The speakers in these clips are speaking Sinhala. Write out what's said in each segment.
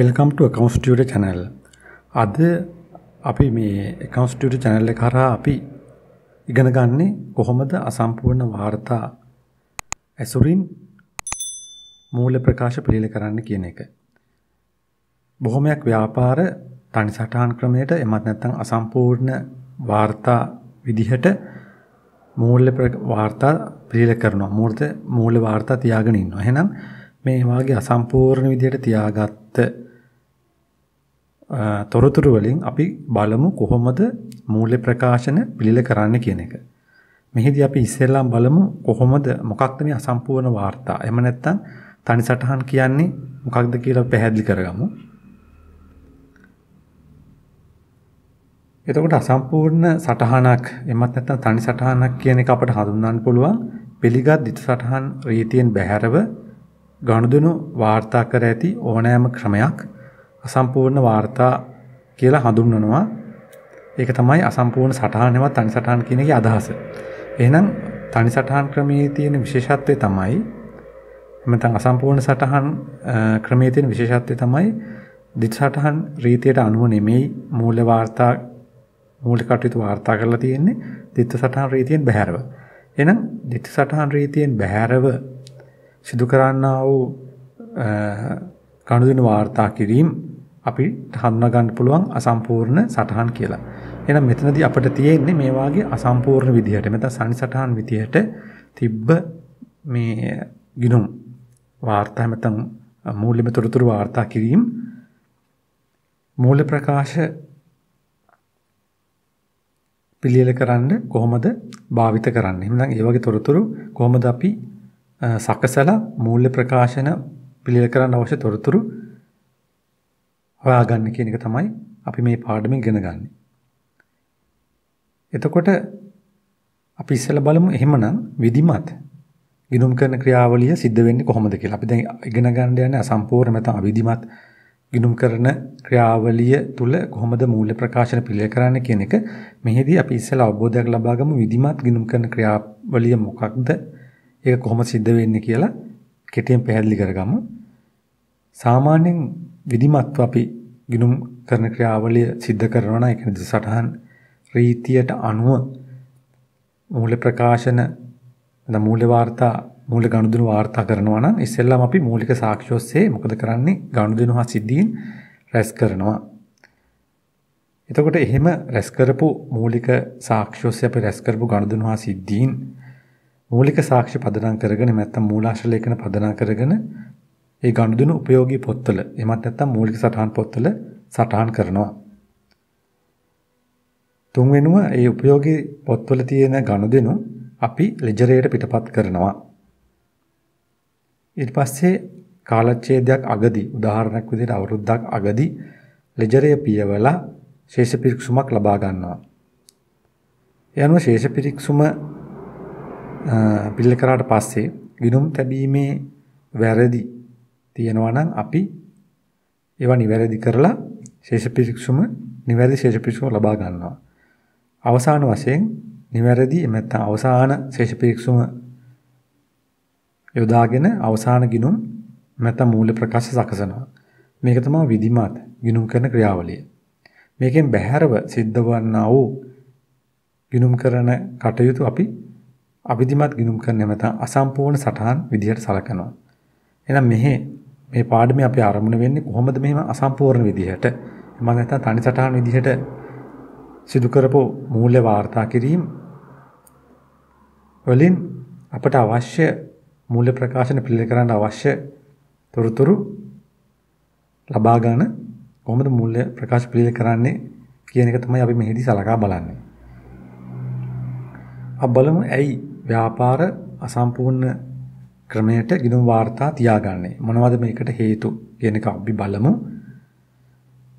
Welcome to accounts tutor channel. अद अभी मे अकाउंट्स ट्यूटर चैनल हरा अभी इगन गाने कोहमद असंपूर्ण वार्ता असुरीन मूल प्रकाश पीलिकरा कीनेक बहुमयक व्यापार तनिसाटान क्रमेट एमत असंपूर्ण वार्ता विधिहट मूल वार्ता पीलिकरण मूर्त मूल वार्ता त्यागणी है ना मे वे असंपूर्ण विधियट त्यागात तोरतुरुवली अभी बलमु कोहमद मूल्य प्रकाशन पीलिकरा कीनेक मेहिदी अभी इसेला बलमु कोहमद मुखाक्तमी असंपूर्ण वार्ता एमनेत्ता तानि सठान कियान्नी मुखाक्त कीला पेहदली करगामु एतोकोट असंपूर्ण सठानक एमनेत्ता तानि सठानक कियन एक අපට හඳුන්වන්න පුළුවන් පිළිගත් දිට සටහන් රීතියෙන් බැහැරව ගනුදෙනු වාර්තා කර ඇති ඕනෑම ක්‍රමයක් අසම්පූර්ණ වාර්තා කියලා හඳුන්වනවා. ඒක තමයි අසම්පූර්ණ සටහන් හෙවත් තනි සටහන් කියන එකේ අදහස. එහෙනම් තනි සටහන් ක්‍රමයේ තියෙන විශේෂත්වය තමයි නැත්නම් අසම්පූර්ණ සටහන් ක්‍රමයේ තියෙන විශේෂත්වය තමයි දිට සටහන් රීතියට අනුව නෙමෙයි මූල වාර්තා මූල කටයුතු වාර්තා කරලා තියෙන්නේ දිට සටහන් රීතියෙන් බැහැරව. එහෙනම් දිට සටහන් රීතියෙන් බැහැරව සිදු කරන්නා වූ ගනුදෙනු වාර්තා කිරීම අපිට හඳුනා ගන්න පුළුවන් අසම්පූර්ණ සටහන් කියලා. එහෙනම් මෙතනදී අපිට තියෙන්නේ මේ වාගේ අසම්පූර්ණ විදිහට මෙතන සනි සටහන් විදිහට තිබ්බ මේ ගිනුම් වාර්තා මෙතන මූල්‍යමය තොරතුරු වාර්තා කිරීම මූල්‍ය ප්‍රකාශ පිළියෙල කරන්න කොහොමද භාවිත කරන්නේ. එහෙනම් ඒ වගේ තොරතුරු කොහොමද අපි සකසලා මූල්‍ය ප්‍රකාශන පිළිවෙල කරන්න අවශ්‍ය තොරතුරු හොයාගන්න කියන එක තමයි අපි මේ පාඩමෙන් ඉගෙන ගන්න. එතකොට අපි ඉස්සෙල්ලා බලමු එහෙමනම් විධිමත් ගිනුම් කරන ක්‍රියාවලිය සිද්ධ වෙන්නේ කොහොමද කියලා. අපි දැන් ඉගෙන ගන්න යන්නේ අසම්පූර්ණ නැත්නම් අවිධිමත් ගිනුම් කරන ක්‍රියාවලිය තුල කොහොමද මූල්‍ය ප්‍රකාශන පිළිවෙල කරන්න කියන එක. මෙහිදී අපි ඉස්සෙල්ලා අවබෝධයක් ලබා ගමු විධිමත් ගිනුම් කරන ක්‍රියාවලිය මොකක්ද ඒක කොහොම සිද්ධ වෙන්නේ කියලා කෙටියෙන් පැහැදිලි කරගමු. සාමාන්‍යයෙන් විධිමත්ව අපි ගිනුම් කරන ක්‍රියාවලිය සිද්ධ කරනවා නම් ඒ කියන්නේ සටහන් රීතියට අනුව මූල ප්‍රකාශන නැත්නම් මූල වාර්තා මූල ගනුදෙනු වාර්තා කරනවා නම් ඉස්සෙල්ලාම අපි මූලික සාක්ෂි ඔස්සේ මොකද කරන්නේ ගනුදෙනු හා සිද්ධීන් රැස් කරනවා. එතකොට එහෙම රැස් කරපු මූලික සාක්ෂි ඔස්සේ අපි රැස් කරපු ගනුදෙනු හා සිද්ධීන් මූලික සාක්ෂි පදනම් කරගෙන නැත්නම් මූලාශ්‍ර ලේඛන පදනම් කරගෙන ඒ ගනුදෙනු ප්‍රයෝගී පොත්වල එමත් නැත්නම් මූලික සටහන් පොත්වල සටහන් කරනවා. තුන්වෙනුව ඒ ප්‍රයෝගී පොත්වල තියෙන ගනුදෙනු අපි ලෙජරයට පිටපත් කරනවා. ඊට පස්සේ කාලච්ඡේදයක් අගදී උදාහරණයක් විදිහට අවුරුද්දක් අගදී ලෙජරය පියවලා ශේෂ පිරික්සුමක් ලබා ගන්නවා. ඒ අනුව ශේෂ පිරික්සුම පිළිල කරාට පස්සේ ගිනුම් තැබීමේ වැරදි තියෙනවා නම් අපි ඒවා නිවැරදි කරලා නිවැරදි ශේෂ පිරික්සුම ලබා ගන්නවා. අවසාන වශයෙන් නිවැරදි නැත්නම් අවසාන ශේෂ පිරික්සුම යොදාගෙන අවසාන ගිනුම් නැත්නම් මූල්‍ය ප්‍රකාශ සකසනවා. මේක තමයි විධිමත් ගිනුම් කරන ක්‍රියාවලිය. මේකෙන් බැහැරව සිද්ධ වන්නා වූ ගිනුම් කරන කටයුතු අපි අවිධිමත් ගිනුම් කරන නැත්නම් අසම්පූර්ණ සටහන් විදිහට සලකනවා. එහෙනම් මේ පාඩමේ අපි ආරම්භ වෙන්නේ කොහොමද මෙහෙම අසම්පූර්ණ විදිහට මම නැත්නම් තනි සටහන් විදිහට සිදු කරපෝ මූල්‍ය වාර්තා කිරීම වලින් අපට අවශ්‍ය මූල්‍ය ප්‍රකාශන පිළිවෙල කරන්න අවශ්‍ය තොරතුරු ලබා ගන්න කොහොමද මූල්‍ය ප්‍රකාශ පිළිවෙල කරන්නේ කියන එක තමයි අපි මෙහිදී සලකා බලන්නේ. අපි බලමු ඇයි ව්‍යාපාර අසම්පූර්ණ ක්‍රමයට ගිනුම් වාර්තා තියාගන්නේ, මොනවද මේකට හේතු කියන එක අපි බලමු.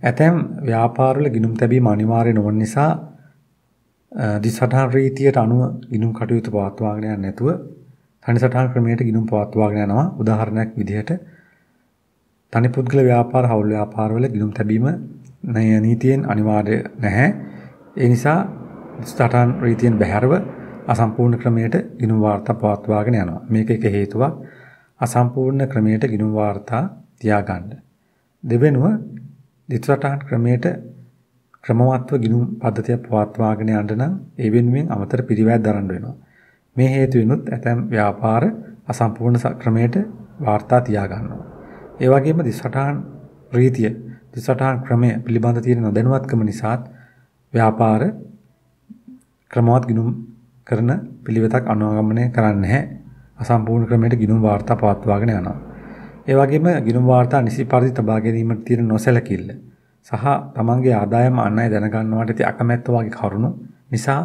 ඇතැම් ව්‍යාපාරවල ගිනුම් තැබීම අනිවාර්ය නොවන නිසා දිස් සටහන් රීතියට අනුව ගිනුම් කටයුතු පවත්වාගෙන යන්නේ නැතුව තනි සටහන් ක්‍රමයට ගිනුම් පවත්වාගෙන යනවා. උදාහරණයක් විදිහට තනි පුද්ගල ව්‍යාපාර හවුල් ව්‍යාපාරවල ගිනුම් තැබීම නීතියෙන් අනිවාර්ය නැහැ. ඒ නිසා සටහන් රීතියෙන් බැහැරව අසම්පූර්ණ ක්‍රමයට ගිනුම් වාර්තා පවත්වාගෙන යනවා. මේක එක හේතුවක් අසම්පූර්ණ ක්‍රමයට ගිනුම් වාර්තා තියාගන්න. දෙවෙනුව දිත්වටහන් ක්‍රමයට ක්‍රමවත්ව ගිණුම් පද්ධතිය පවත්වාගෙන යන්න නම් ඒ වෙනුවෙන් අමතර පිරිවැය දරන්න වෙනවා. මේ හේතු වෙනුත් ඇතැම් ව්‍යාපාර අසම්පූර්ණ ක්‍රමයට වාර්තා තියා ගන්නවා. ඒ වගේම දිත්වටහන් රීතිය දිත්වටහන් ක්‍රමය පිළිබඳ තියෙන නොදැනුවත්කම නිසාත් ව්‍යාපාර ක්‍රමවත් ගිණුම් කරන පිළිවෙතක් අනුගමනය කරන්නේ නැහැ. අසම්පූර්ණ ක්‍රමයට ගිණුම් වාර්තා පවත්වාගෙන යනවා. ඒ වගේම ගිණුම් වාර්තා නිසි පරිදි තබා ගැනීමට තියෙන නොසැලකිල්ල සහ තමන්ගේ ආදායම අන් අය දැන ගන්නවට තියෙන අකමැත්ත වගේ කරුණු නිසා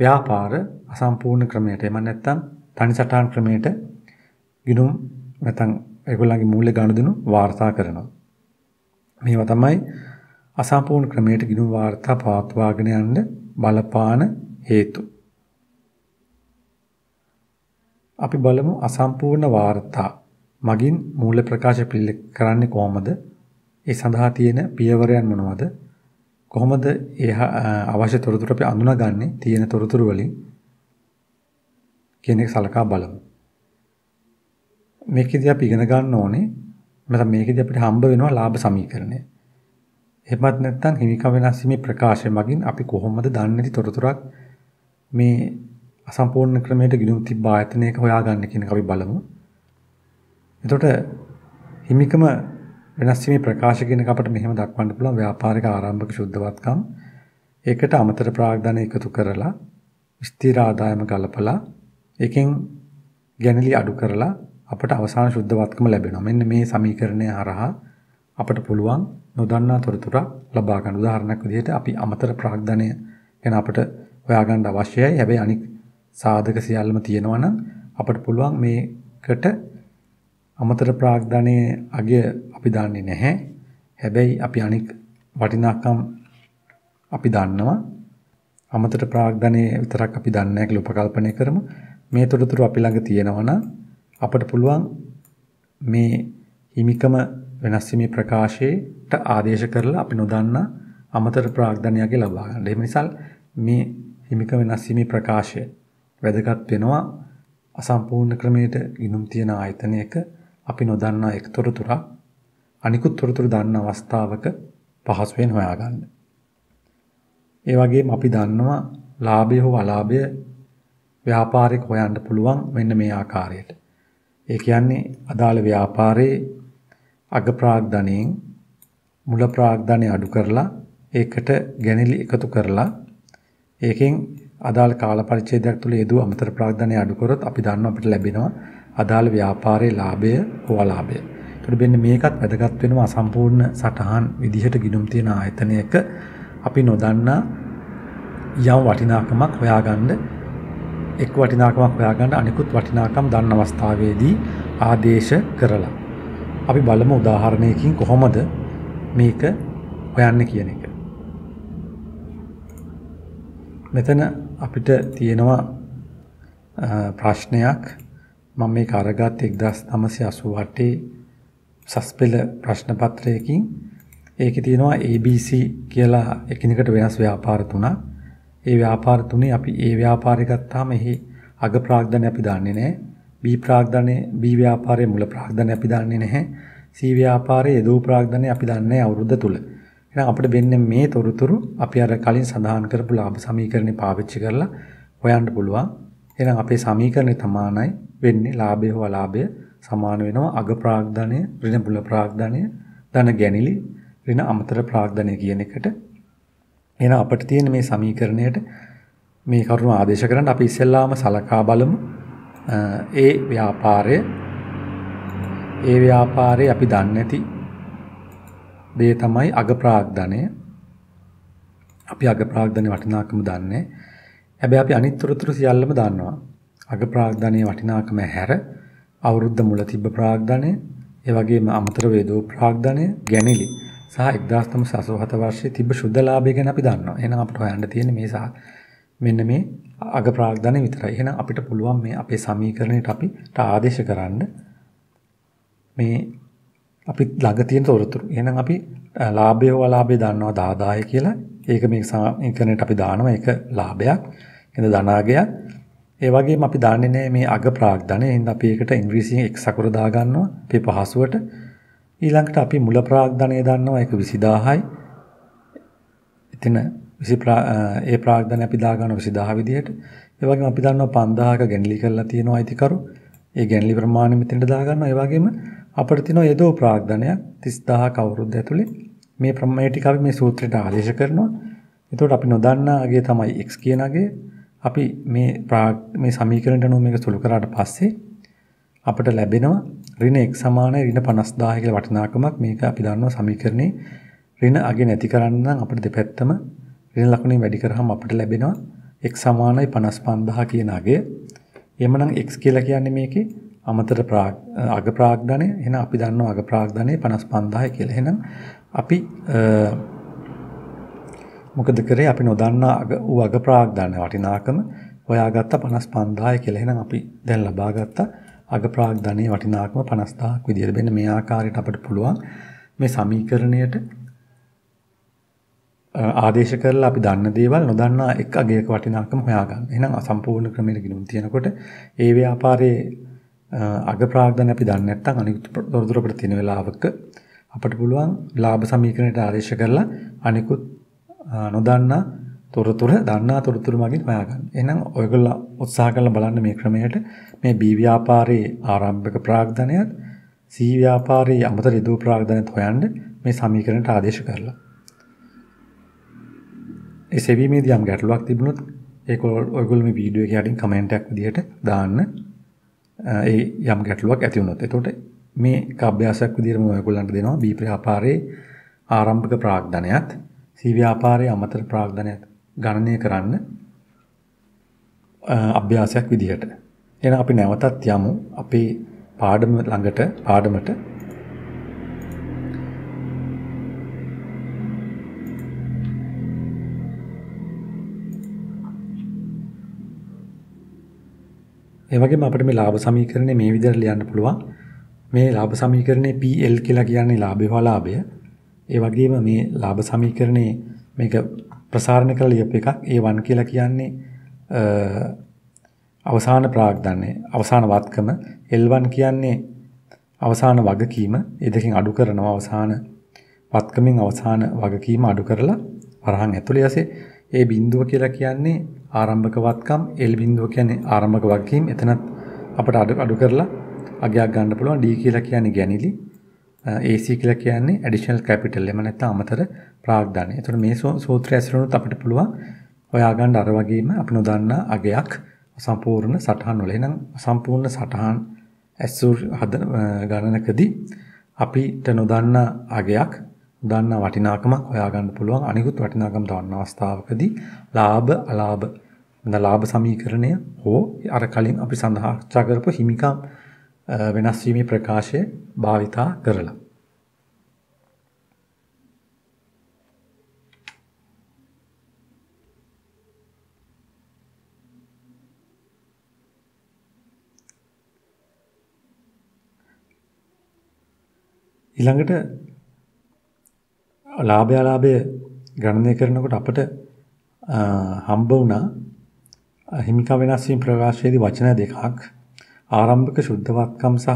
ව්‍යාපාර අසම්පූර්ණ ක්‍රමයට එම නැත්තම් තනි සටහන් ක්‍රමයට ගිණුම් නැත්තම් ඒගොල්ලන්ගේ මූල්‍ය ගනුදෙනු වාර්තා කරනවා. මේවා තමයි අසම්පූර්ණ ක්‍රමයට ගිණුම් වාර්තා පවත්වාගෙන යන්න බලපාන හේතු. අපි බලමු අසම්පූර්ණ වාර්තා මගින් මූල්‍ය ප්‍රකාශ පිළිලෙක් කරන්නේ කොහොමද? ඒ සඳහා තියෙන පියවරයන් මොනවද? කොහොමද ඒ අවශ්‍ය තොරතුරු අපි අඳුනාගන්නේ? තියෙන තොරතුරු වලින් කියන එක සලකා බලමු. මේකෙදී අපි ඉගෙන ගන්න ඕනේ මම මේකෙදී අපිට හම්බ වෙනවා ලාභ සමීකරණය. එහෙමත් නැත්නම් හිමිකම් වෙනස් වීමේ ප්‍රකාශය මගින් අපි කොහොමද දන්නේ තොරතුරක් මේ අසම්පූර්ණ ක්‍රමයට ගිණුම් තිබ්බ ආයතනයක හොයාගන්න කියන එක අපි බලමු. එතකොට හිමිකම වෙනස් වීමේ ප්‍රකාශ කියන එක අපිට මෙහෙම දක්වන්න පුළුවන් ව්‍යාපාරික ආරම්භක ශුද්ධවත්කම්. ඒකට අමතර ප්‍රාග්ධාන එකතු කරලා ස්ථිර ආදායම ගලපලා එකෙන් ගැණිලි අඩු කරලා අපට අවසාන ශුද්ධවත්කම ලැබෙනවා. මෙන්න මේ සමීකරණය හරහා අපට පුළුවන් නොදන්නා තොරතුරක් ලබා ගන්න. උදාහරණයක් විදිහට අපි අමතර ප්‍රාග්ධානය ගැන අපට හොයාගන්න අවශ්‍යයි. හැබැයි අනිත් සාධක සියල්ලම තියෙනවා නම් අපට පුළුවන් මේකට අමතර ප්‍රාග්ධානයේ අගය අපි දන්නේ නැහැ. හැබැයි අපි අනික් වටිනාකම් අපි දන්නවා. අමතර ප්‍රාග්ධානයේ විතරක් අපි දන්නේ නැහැ කියලා උපකල්පනය කරමු. මේ තොරතුරු අපි ළඟ තියෙනවා නම් අපට පුළුවන් මේ හිමිකම වෙනස් වීමේ ප්‍රකාශයට ආදේශ කරලා අපි නොදන්නා අමතර ප්‍රාග්ධානයක් ලබා ගන්න. ඒ නිසා මේ හිමිකම වෙනස් වීමේ ප්‍රකාශය වැදගත් වෙනවා. අසම්පූර්ණ ක්‍රමයට ගිණුම් තියන ආයතනයක අපි නොදන්නා එක් තොරතුරක් අනිකුත් තොරතුරු දන්න අවස්ථාවක පහසුවෙන් හොයාගන්න. ඒ වගේම අපි දන්නවා ලාභය හෝ අලාභය ව්‍යාපාරික හොයන්න පුළුවන් මෙන්න මේ ආකාරයට. ඒ කියන්නේ අදාළ ව්‍යාපාරයේ අග ප්‍රාග්ධානයෙන් මුල ප්‍රාග්ධානය අඩු කරලා ඒකට ගැණිලි එකතු කරලා ඒකෙන් අදාළ කාල පරිච්ඡේදයක් තුල යෙදුව අමතර ප්‍රාග්ධානය අඩු කරොත් අපි දන්නවා අපිට ලැබෙනවා අදාළ ව්‍යාපාරයේ ලාභය හෝ අලාභය. ඒකට මෙන්න මේකත් වැදගත් වෙනවා අසම්පූර්ණ සටහන් විදිහට ගිණුම් තියෙන ආයතනයක අපි නොදන්නා යම් වටිනාකමක් හොයාගන්න අනිකුත් වටිනාකම් දන්න අවස්ථාවේදී ආදේශ කරලා අපි බලමු උදාහරණයකින් කොහොමද මේක හොයන්නේ කියන එක. මෙතන අපිට තියෙනවා ප්‍රශ්නයක්. මම මේක අරගත් 1988 සස්පෙළ ප්‍රශ්න පත්‍රයකින්. ඒකේ තියෙනවා ABC කියලා එකිනෙකට වෙනස් ව්‍යාපාර තුනක්. ඒ ව්‍යාපාර තුනේ අපි A ව්‍යාපාරය ගත්තාම එහි අග ප්‍රාග්ධානය අපි දන්නේ නැහැ. B ව්‍යාපාරයේ මුල ප්‍රාග්ධානය අපි දන්නේ නැහැ. C ව්‍යාපාරයේ යෙදූ ප්‍රාග්ධානය අපි දන්නේ නැහැ අවුරුද්ද තුල. එහෙනම් අපිට වෙන්නේ මේ තොරතුරු අපි අර කලින් සඳහන් කරපු ලාභ සමීකරණේ පාවිච්චි කරලා හොයන්න පුළුවන්. එහෙනම් අපේ සමීකරණය තමයි වෙන්නේ ලාභය හෝ අලාභය සමාන වෙනවා අග ප්‍රාග්ධානය ඍණ බුල ප්‍රාග්ධානය ධන ගැණිලි ඍණ අමතර ප්‍රාග්ධානය කියන එකට. එහෙනම් අපිට තියෙන මේ සමීකරණයට මේ කරුණ ආදේශ කරන්න අපි ඉස්සෙල්ලාම සලකා බලමු. ඒ ව්‍යාපාරයේ අපි දන්නේ නැති දේ තමයි අග ප්‍රාග්ධානය. අපි අග ප්‍රාග්ධානයේ වටිනාකම දන්නේ. හැබැයි අපි අනිත් තොරතුරු සියල්ලම දන්නවා. අග ප්‍රාග්ධානයේ වටිනාකම හැර අවුරුද්ද මුල තිබ්බ ප්‍රාග්ධානය, ඒ වගේම අමතර වේදෝ ප්‍රාග්ධානය, ගැණිලි සහ 1987 වර්ෂයේ තිබ්බ ශුද්ධ ලාභය ගැන අපි දන්නවා. එහෙනම් අපිට හොයන්න තියෙන්නේ මේ සහ මෙන්න මේ අග ප්‍රාග්ධානය විතරයි. එහෙනම් අපිට පුළුවන් මේ අපේ සමීකරණයට අපිට ආදේශ කරන්න මේ අපි ළඟ තියෙන තොරතුරු. එහෙනම් අපි ලාභය හෝ අලාභය දන්නවා දාදාය කියලා. ඒක මේ සමීකරණයට අපි දානවා. ඒක ලාභයක්. එහෙනම් ධනාගයක්. ඒ වගේම අපි දන්නේ නැහැ මේ අග ප්‍රාග්ධානය. එහෙනම් අපි ඒකට ඉංග්‍රීසියෙන් x අකුර දා ගන්නවා. අපේ පහසුවට. ඊළඟට අපි මුල ප්‍රාග්ධනය දන්නවා ඒක 20000යි. එතන ඒ ප්‍රාග්ධනය අපි දාගන්නවා 20000 විදිහට. ඒ වගේම අපි දන්නවා 5000ක ගැණිලි කරලා තියෙනවා අයිතිකරු. ඒ ගැණිලි ප්‍රමාණය මෙතනට දාගන්නවා. ඒ වගේම අපිට තියෙනවා යදෝ ප්‍රාග්ධනයක් 30000ක අවුරුද්ද ඇතුලේ මේ ප්‍රමේය ටික අපි මේ සූත්‍රයට ආදේශ කරනවා. එතකොට අපි නොදන්නා අගය තමයි x කියන අගය. අපි මේ සමීකරණයට අනුව මේක සුළු කරාට පස්සේ අපිට ලැබෙනවා ඍණ x සමානයි ඍණ 50000 කියලා වටිනාකමක්. මේක අපි දන්නවා සමීකරණේ ඍණ අගය නැති කරන්න නම් අපිට දෙපැත්තම ඍණ ලකුණෙන් වැඩි කරාම අපිට ලැබෙනවා x සමානයි 55000 කියන අගය. එමනම් x කියලා කියන්නේ මේකේ අමතර අග ප්‍රාග්ධනය. එහෙනම් අපි දන්නවා අග ප්‍රාග්ධනය 55000 කියලා. එහෙනම් අපි මොකද කරේ අපි නොදන්නා අග ප්‍රාග්ධනයේ වටිනාකම හොයාගත්ත 55000 කියලා. එහෙනම් අපි දැන් ලබා ගත්ත අග ප්‍රාග්ධනයේ වටිනාකම 50000ක් විදියට වෙන මේ ආකාරයට අපිට පුළුවන් මේ සමීකරණයට ආදේශ කරලා අපි දන්න දේවල් නොදන්නා එක් අගයක වටිනාකම හොයාගන්න. එහෙනම් අසම්පූර්ණ ක්‍රමයක ගිණුම් තියනකොට ඒ ව්‍යාපාරයේ අග ප්‍රාග්ධනය අපි දන්නේ නැත්නම් අනිකුත් තොරතුරු අපිට තියෙන වෙලාවක අපිට පුළුවන් ලාභ සමීකරණයට ආදේශ කරලා අනිකුත් නොදන්නා තොරතුරු දන්නා තොරතුරු මගින් හොයාගන්න. එහෙනම් ඔයගොල්ලෝ උත්සාහ කරලා බලන්න මේ ක්‍රමයට මේ B ව්‍යාපාරයේ ආරම්භක ප්‍රාග්ධනයත් C ව්‍යාපාරයේ අමතර ඍදු ප්‍රාග්ධනයත් හොයන්න මේ සමීකරණයට ආදේශ කරලා. එසේ වීමේදී යම් ගැටලුවක් තිබුණොත් ඒක ඔයගොල්ලෝ මේ වීඩියෝ එකේ යටින් කමෙන්ට් එකක් විදිහට දාන්න. ඒ යම් ගැටලුවක් ඇති වුණොත්. එතකොට මේක අභ්‍යාසයක් විදිහට මම ඔයගොල්ලන්ට දෙනවා B ව්‍යාපාරයේ ආරම්භක ප්‍රාග්ධනයත් C ව්‍යාපාරයේ අමතර ප්‍රාග්ධනයත් ගණනය කරන්න අභ්‍යාසයක් විදිහට. එහෙනම් අපි නැවතත් යමු අපේ පාඩම ළඟට පාඩමට. ඒ වගේම අපිට මේ ලාභ සමීකරණය මේ විදිහට ලියන්න පුළුවන්. මේ ලාභ සමීකරණය PL කියලා කියන්නේ ලාභය හා ලාභය. ඒ වගේම මේ ලාභ සමීකරණේ මේක ප්‍රසාරණය කරලා ලියපු එකක්. A1 කියලා කියන්නේ අවසාන ප්‍රාග්ධනය අවසාන වත්කම. L1 කියන්නේ අවසාන වගකීම. ඒ දෙකෙන් අඩු කරනවා අවසාන වත්කමෙන් අවසාන වගකීම අඩු කරලා වරහන් ඇතුළේ යසේ. A බිඳුව කියලා කියන්නේ ආරම්භක වත්කම්. L බිඳුව කියන්නේ ආරම්භක වගකීම. එතනත් අපිට අඩු කරලා අගයක් ගන්න පුළුවන්. D කියලා කියන්නේ ගැණිලි. AC කියලා කියන්නේ ඇඩිෂනල් කැපිටල් එම නැත්නම් අමතර ප්‍රාග්ධනය. එතකොට මේ සූත්‍රය ඇසුරුනොත් අපිට පුළුවන් හොයාගන්න අර වගේම අපි නොදන්නා අගයක් සම්පූර්ණ සටහන් වල. එහෙනම් සම්පූර්ණ සටහන් ඇසුරු හදන ගණනකදී අපිට නොදන්නා අගයක් නොදන්නා වටිනාකමක් හොයාගන්න පුළුවන්. අනිකුත් වටිනාකම් දන්න අවස්ථාවකදී ලාභ අලාභ නැත්නම් ලාභ සමීකරණය හෝ අර කලින් අපි සඳහන් කරපු හිමිකම් වෙනස් වීමේ ප්‍රකාශය භාවිතා කරලා. ඊළඟට ලාභය අලාභය ගණනය කරනකොට අපට හම්බ වුණා හිමිකම් වෙනස් වීම ප්‍රකාශයේදී වචන දෙකක්. ආරම්භක ශුද්ධවත්කම් සහ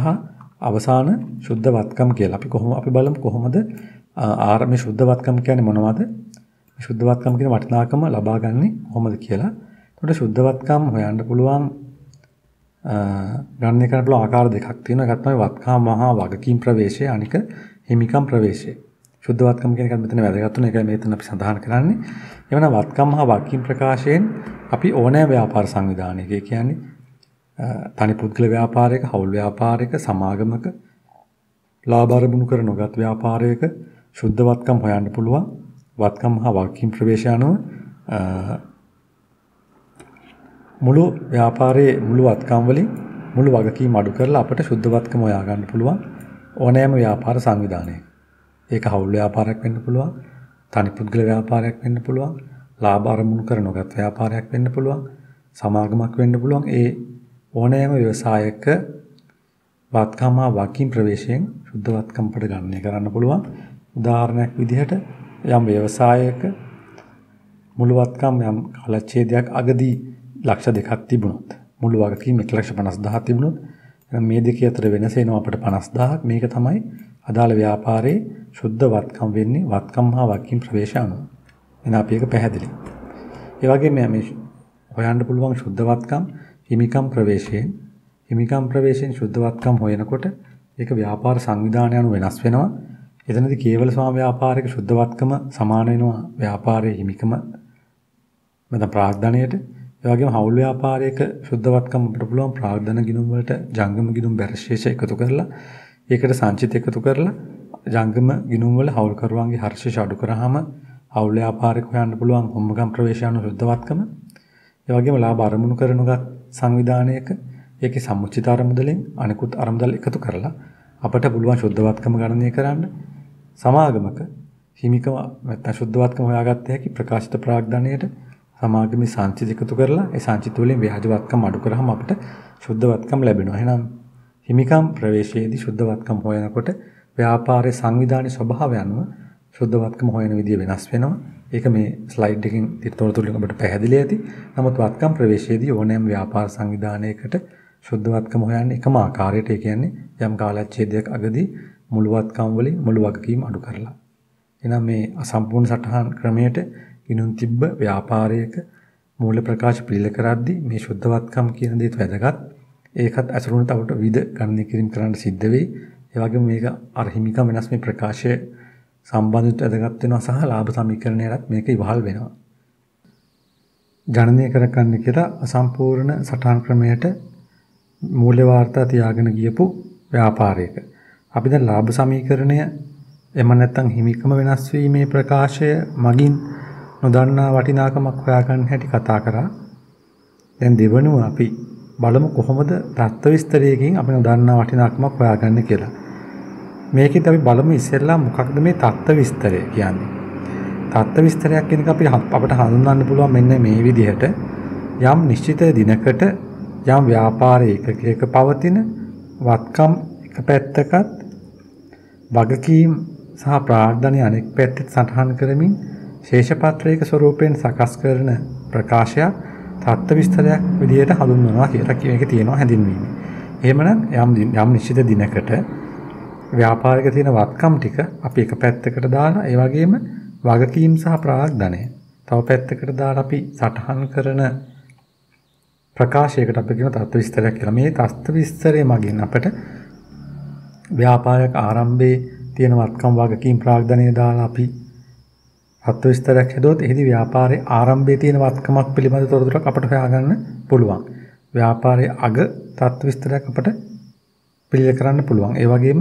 අවසාන ශුද්ධවත්කම් කියලා. අපි බලමු කොහොමද ආරම්භ ශුද්ධවත්කම් කියන්නේ මොනවද? ශුද්ධවත්කම් කියන වටිනාකම ලබා ගන්නෙ කොහොමද කියලා. එතකොට ශුද්ධවත්කම් හොයන්න පුළුවන් ගණනය කරන්න පුළුවන් ආකාර දෙකක් තියෙනවා. එකක් තමයි වත්කම් මහා වගකීම් ප්‍රවේශය, අනික හිමිකම් ප්‍රවේශය. ශුද්ධවත්කම් කියන එක මෙතන වැදගත් වෙන එකයි මෙතන අපි සඳහන් කරන්නේ. එවනම් වත්කම් මහා වගකීම් ප්‍රකාශයෙන් අපි ඕනෑ ව්‍යාපාර සංවිධානයක කියන්නේ තනි පුද්ගල ව්‍යාපාරයක, හවුල් ව්‍යාපාරයක, සමාගමක ලාභ අරමුණු කර නොගත් ව්‍යාපාරයක ශුද්ධවත්කම් හොයන්න පුළුවන්. වත්කම් හා වගකීම් ප්‍රවේශය අනුව මුළු ව්‍යාපාරයේ මුළු වත්කම් වලින් මුළු වගකීම් අඩු කරලා අපට ශුද්ධවත්කම හොයා ගන්න පුළුවන් ඕනෑම ව්‍යාපාර සංවිධානයක. ඒක හවුල් ව්‍යාපාරයක් වෙන්න පුළුවන්, තනි පුද්ගල ව්‍යාපාරයක් වෙන්න පුළුවන්, ලාභ අරමුණු කර නොගත් ව්‍යාපාරයක් වෙන්න පුළුවන්, සමාගමක් වෙන්න පුළුවන්. ඒ ඕනෑම ව්‍යවසායක වත්කම් හා වගකීම් ප්‍රවේශයෙන් ශුද්ධවත්කම් අපට ගණනය කරන්න පුළුවන්. උදාහරණයක් විදිහට යම් ව්‍යවසායක මුළු වත්කම් යම් කාලච්ඡේදයක් අගදී ලක්ෂ 2ක් තිබුණොත්, මුළු වගකීම් 150000ක් තිබුණොත්, එහෙනම් මේ දෙකේ අතර වෙනස එනවා අපට 50000ක්. මේක තමයි अदाल व्यापारे शुद्ध वात्कं वेन्नी वात्कं हा वाक्यं प्रवेशानु एनापि एक පැහැදිලි. ඒ වගේම මේ හොයන්න පුළුවන් සුද්ධ වාත්කම් හිමිකම් ප්‍රවේශයෙන් සුද්ධ වාත්කම් හොයනකොට ඒක ව්‍යාපාර සංවිධානය අනුව වෙනස් වෙනවා. එතනදී කේවල ස්වාම ව්‍යාපාරික සුද්ධ වාත්කම සමාන වෙනවා ව්‍යාපාරයේ හිමිකම නැත්නම් ප්‍රාග්ධණයට. ඒ වගේම හවුල් ව්‍යාපාරයක සුද්ධ වාත්කම් අපිට පුළුවන් ප්‍රාග්ධණ ගිණුම් වලට ජංගම ගිණුම් බැරශේෂ එකතු කරලා ඒකට සංචිත එකතු කරලා ජංගම ගිණුම් වල හවුල් කරුවන්ගේ හර්ෂ අඩු කරාම අවුල ව්‍යාපාරික හොයන්න පුළුවන් හොම්මකම් ප්‍රවේශයන සුද්ධවත්කම. ඒ වගේම ලාභ අරමුණු කරනගත් සංවිධානයක ඒකේ සම්මුචිත අරමුදලෙන් අනිකුත් අරමුදල් එකතු කරලා අපට පුළුවන් සුද්ධවත්කම ගණනය කරන්න. සමාගමක හිමිකම නැත්නම් සුද්ධවත්කම හොයාගත්ත හැකි ප්‍රකාශිත ප්‍රාග්ධණයට සමාගමේ සංචිත එකතු කරලා ඒ සංචිත වලින් ව්‍යාජවත්කම අඩු කරාම අපට සුද්ධවත්කම ලැබෙනවා. එහෙනම් හිමිකම් ප්‍රවේශයේදී සුද්ධවත්කම හොයනකොට ව්‍යාපාරයේ සංවිධානයේ ස්වභාවය අනුව शुद्धवात्कम होयन विधि वेनस वेनवा एक में स्लाइड එකෙන් තොරතුරු ඔබට පැහැදිලි ඇති. නමුත් වාත්කම් ප්‍රවේශයේදී ඕනෑම ව්‍යාපාර සංවිධානයකට සුද්ධවාත්කම හොයන්නේ එකම ආකාරයට. ඒ කියන්නේ යම් කාලච්ඡේදයක් අගදී මුළු වාත්කම් වලින් මුළු වගකීම අඩු කරලා. එහෙනම් මේ අසම්පූර්ණ සටහන් ක්‍රමයට ගිනුම් තිබ්බ ව්‍යාපාරයක මූල ප්‍රකාශ පිළිල කරද්දී මේ සුද්ධවාත්කම් කියන දේත් වැදගත්. ඒකත් අසුරුණ තවට විද ගණනය කිරීම කරන්න සිද්ධ වෙයි. ඒ වගේම මේක අරහිමිකම් වෙනස් මේ ප්‍රකාශය සම්බන්ධිත අදගත් වෙනවා සහ ලාභ සමීකරණයටත් මේක ඉවහල් වෙනවා. ගණනය කරගන්න කියලා අසම්පූර්ණ සටහන් ක්‍රමයට මූල්‍ය වාර්තා තියාගෙන ගියපු ව්‍යාපාරයක අපි දැන් ලාභ සමීකරණය එම නැත්නම් හිමිකම වෙනස් වීමේ ප්‍රකාශය මගින් නොදන්නා වටිනාකමක් හොයාගන්න හැටි කතා කරා. දැන් දෙවනුව අපි බලමු කොහොමද තත්ත්ව විස්තරයකින් අපි නොදන්නා වටිනාකමක් හොයාගන්න කියලා. මේකෙත් අපි බලමු ඉස්සෙල්ලා මොකක්ද මේ තත්ත්ව විස්තරය කියන්නේ. තත්ත්ව විස්තරයක් කියන එක අපිට හඳුන්වන්න පුළුවන් මෙන්න මේ විදිහට. යම් නිශ්චිත දිනකට යම් ව්‍යාපාර ඒකකයක පවතින වත්කම් එක පැත්තකත් වගකීම් සහ ප්‍රාර්ථනා අනෙක් පැත්තට සටහන් කරමින් ශේෂ පත්‍රයක ස්වරූපයෙන් සකස් කරන ප්‍රකාශයක් තත්ත්ව විස්තරයක් විදිහට හඳුන්වනවා කියලා කියන එක තියෙනවා හැඳින්වීම. එහෙමනම් යම් නිශ්චිත දිනකට ව්‍යාපාරික තියෙන වත්කම් ටික අපි එක පැත්තකට දාලා ඒ වගේම වගකීම් සහ ප්‍රාග්ධණය තව පැත්තකට දාලා අපි සටහන් කරන ප්‍රකාශයකට අපි කියන තත්ත්ව විස්තරයක් කියලා. මේ තත්ත්ව විස්තරය මගින් අපිට ව්‍යාපාරයක ආරම්භයේ තියෙන වත්කම් වගකීම් ප්‍රාග්ධණය දාලා අපි තත්ත්ව විස්තරයක් හදුවොත් එහිදී ව්‍යාපාරයේ ආරම්භයේ තියෙන වත්කමක් පිළිබඳ තොරතුරක් අපිට හොයාගන්න පුළුවන්. ව්‍යාපාරයේ අග තත්ත්ව විස්තරයක් අපිට පිළිල කරන්න පුළුවන්. ඒ වගේම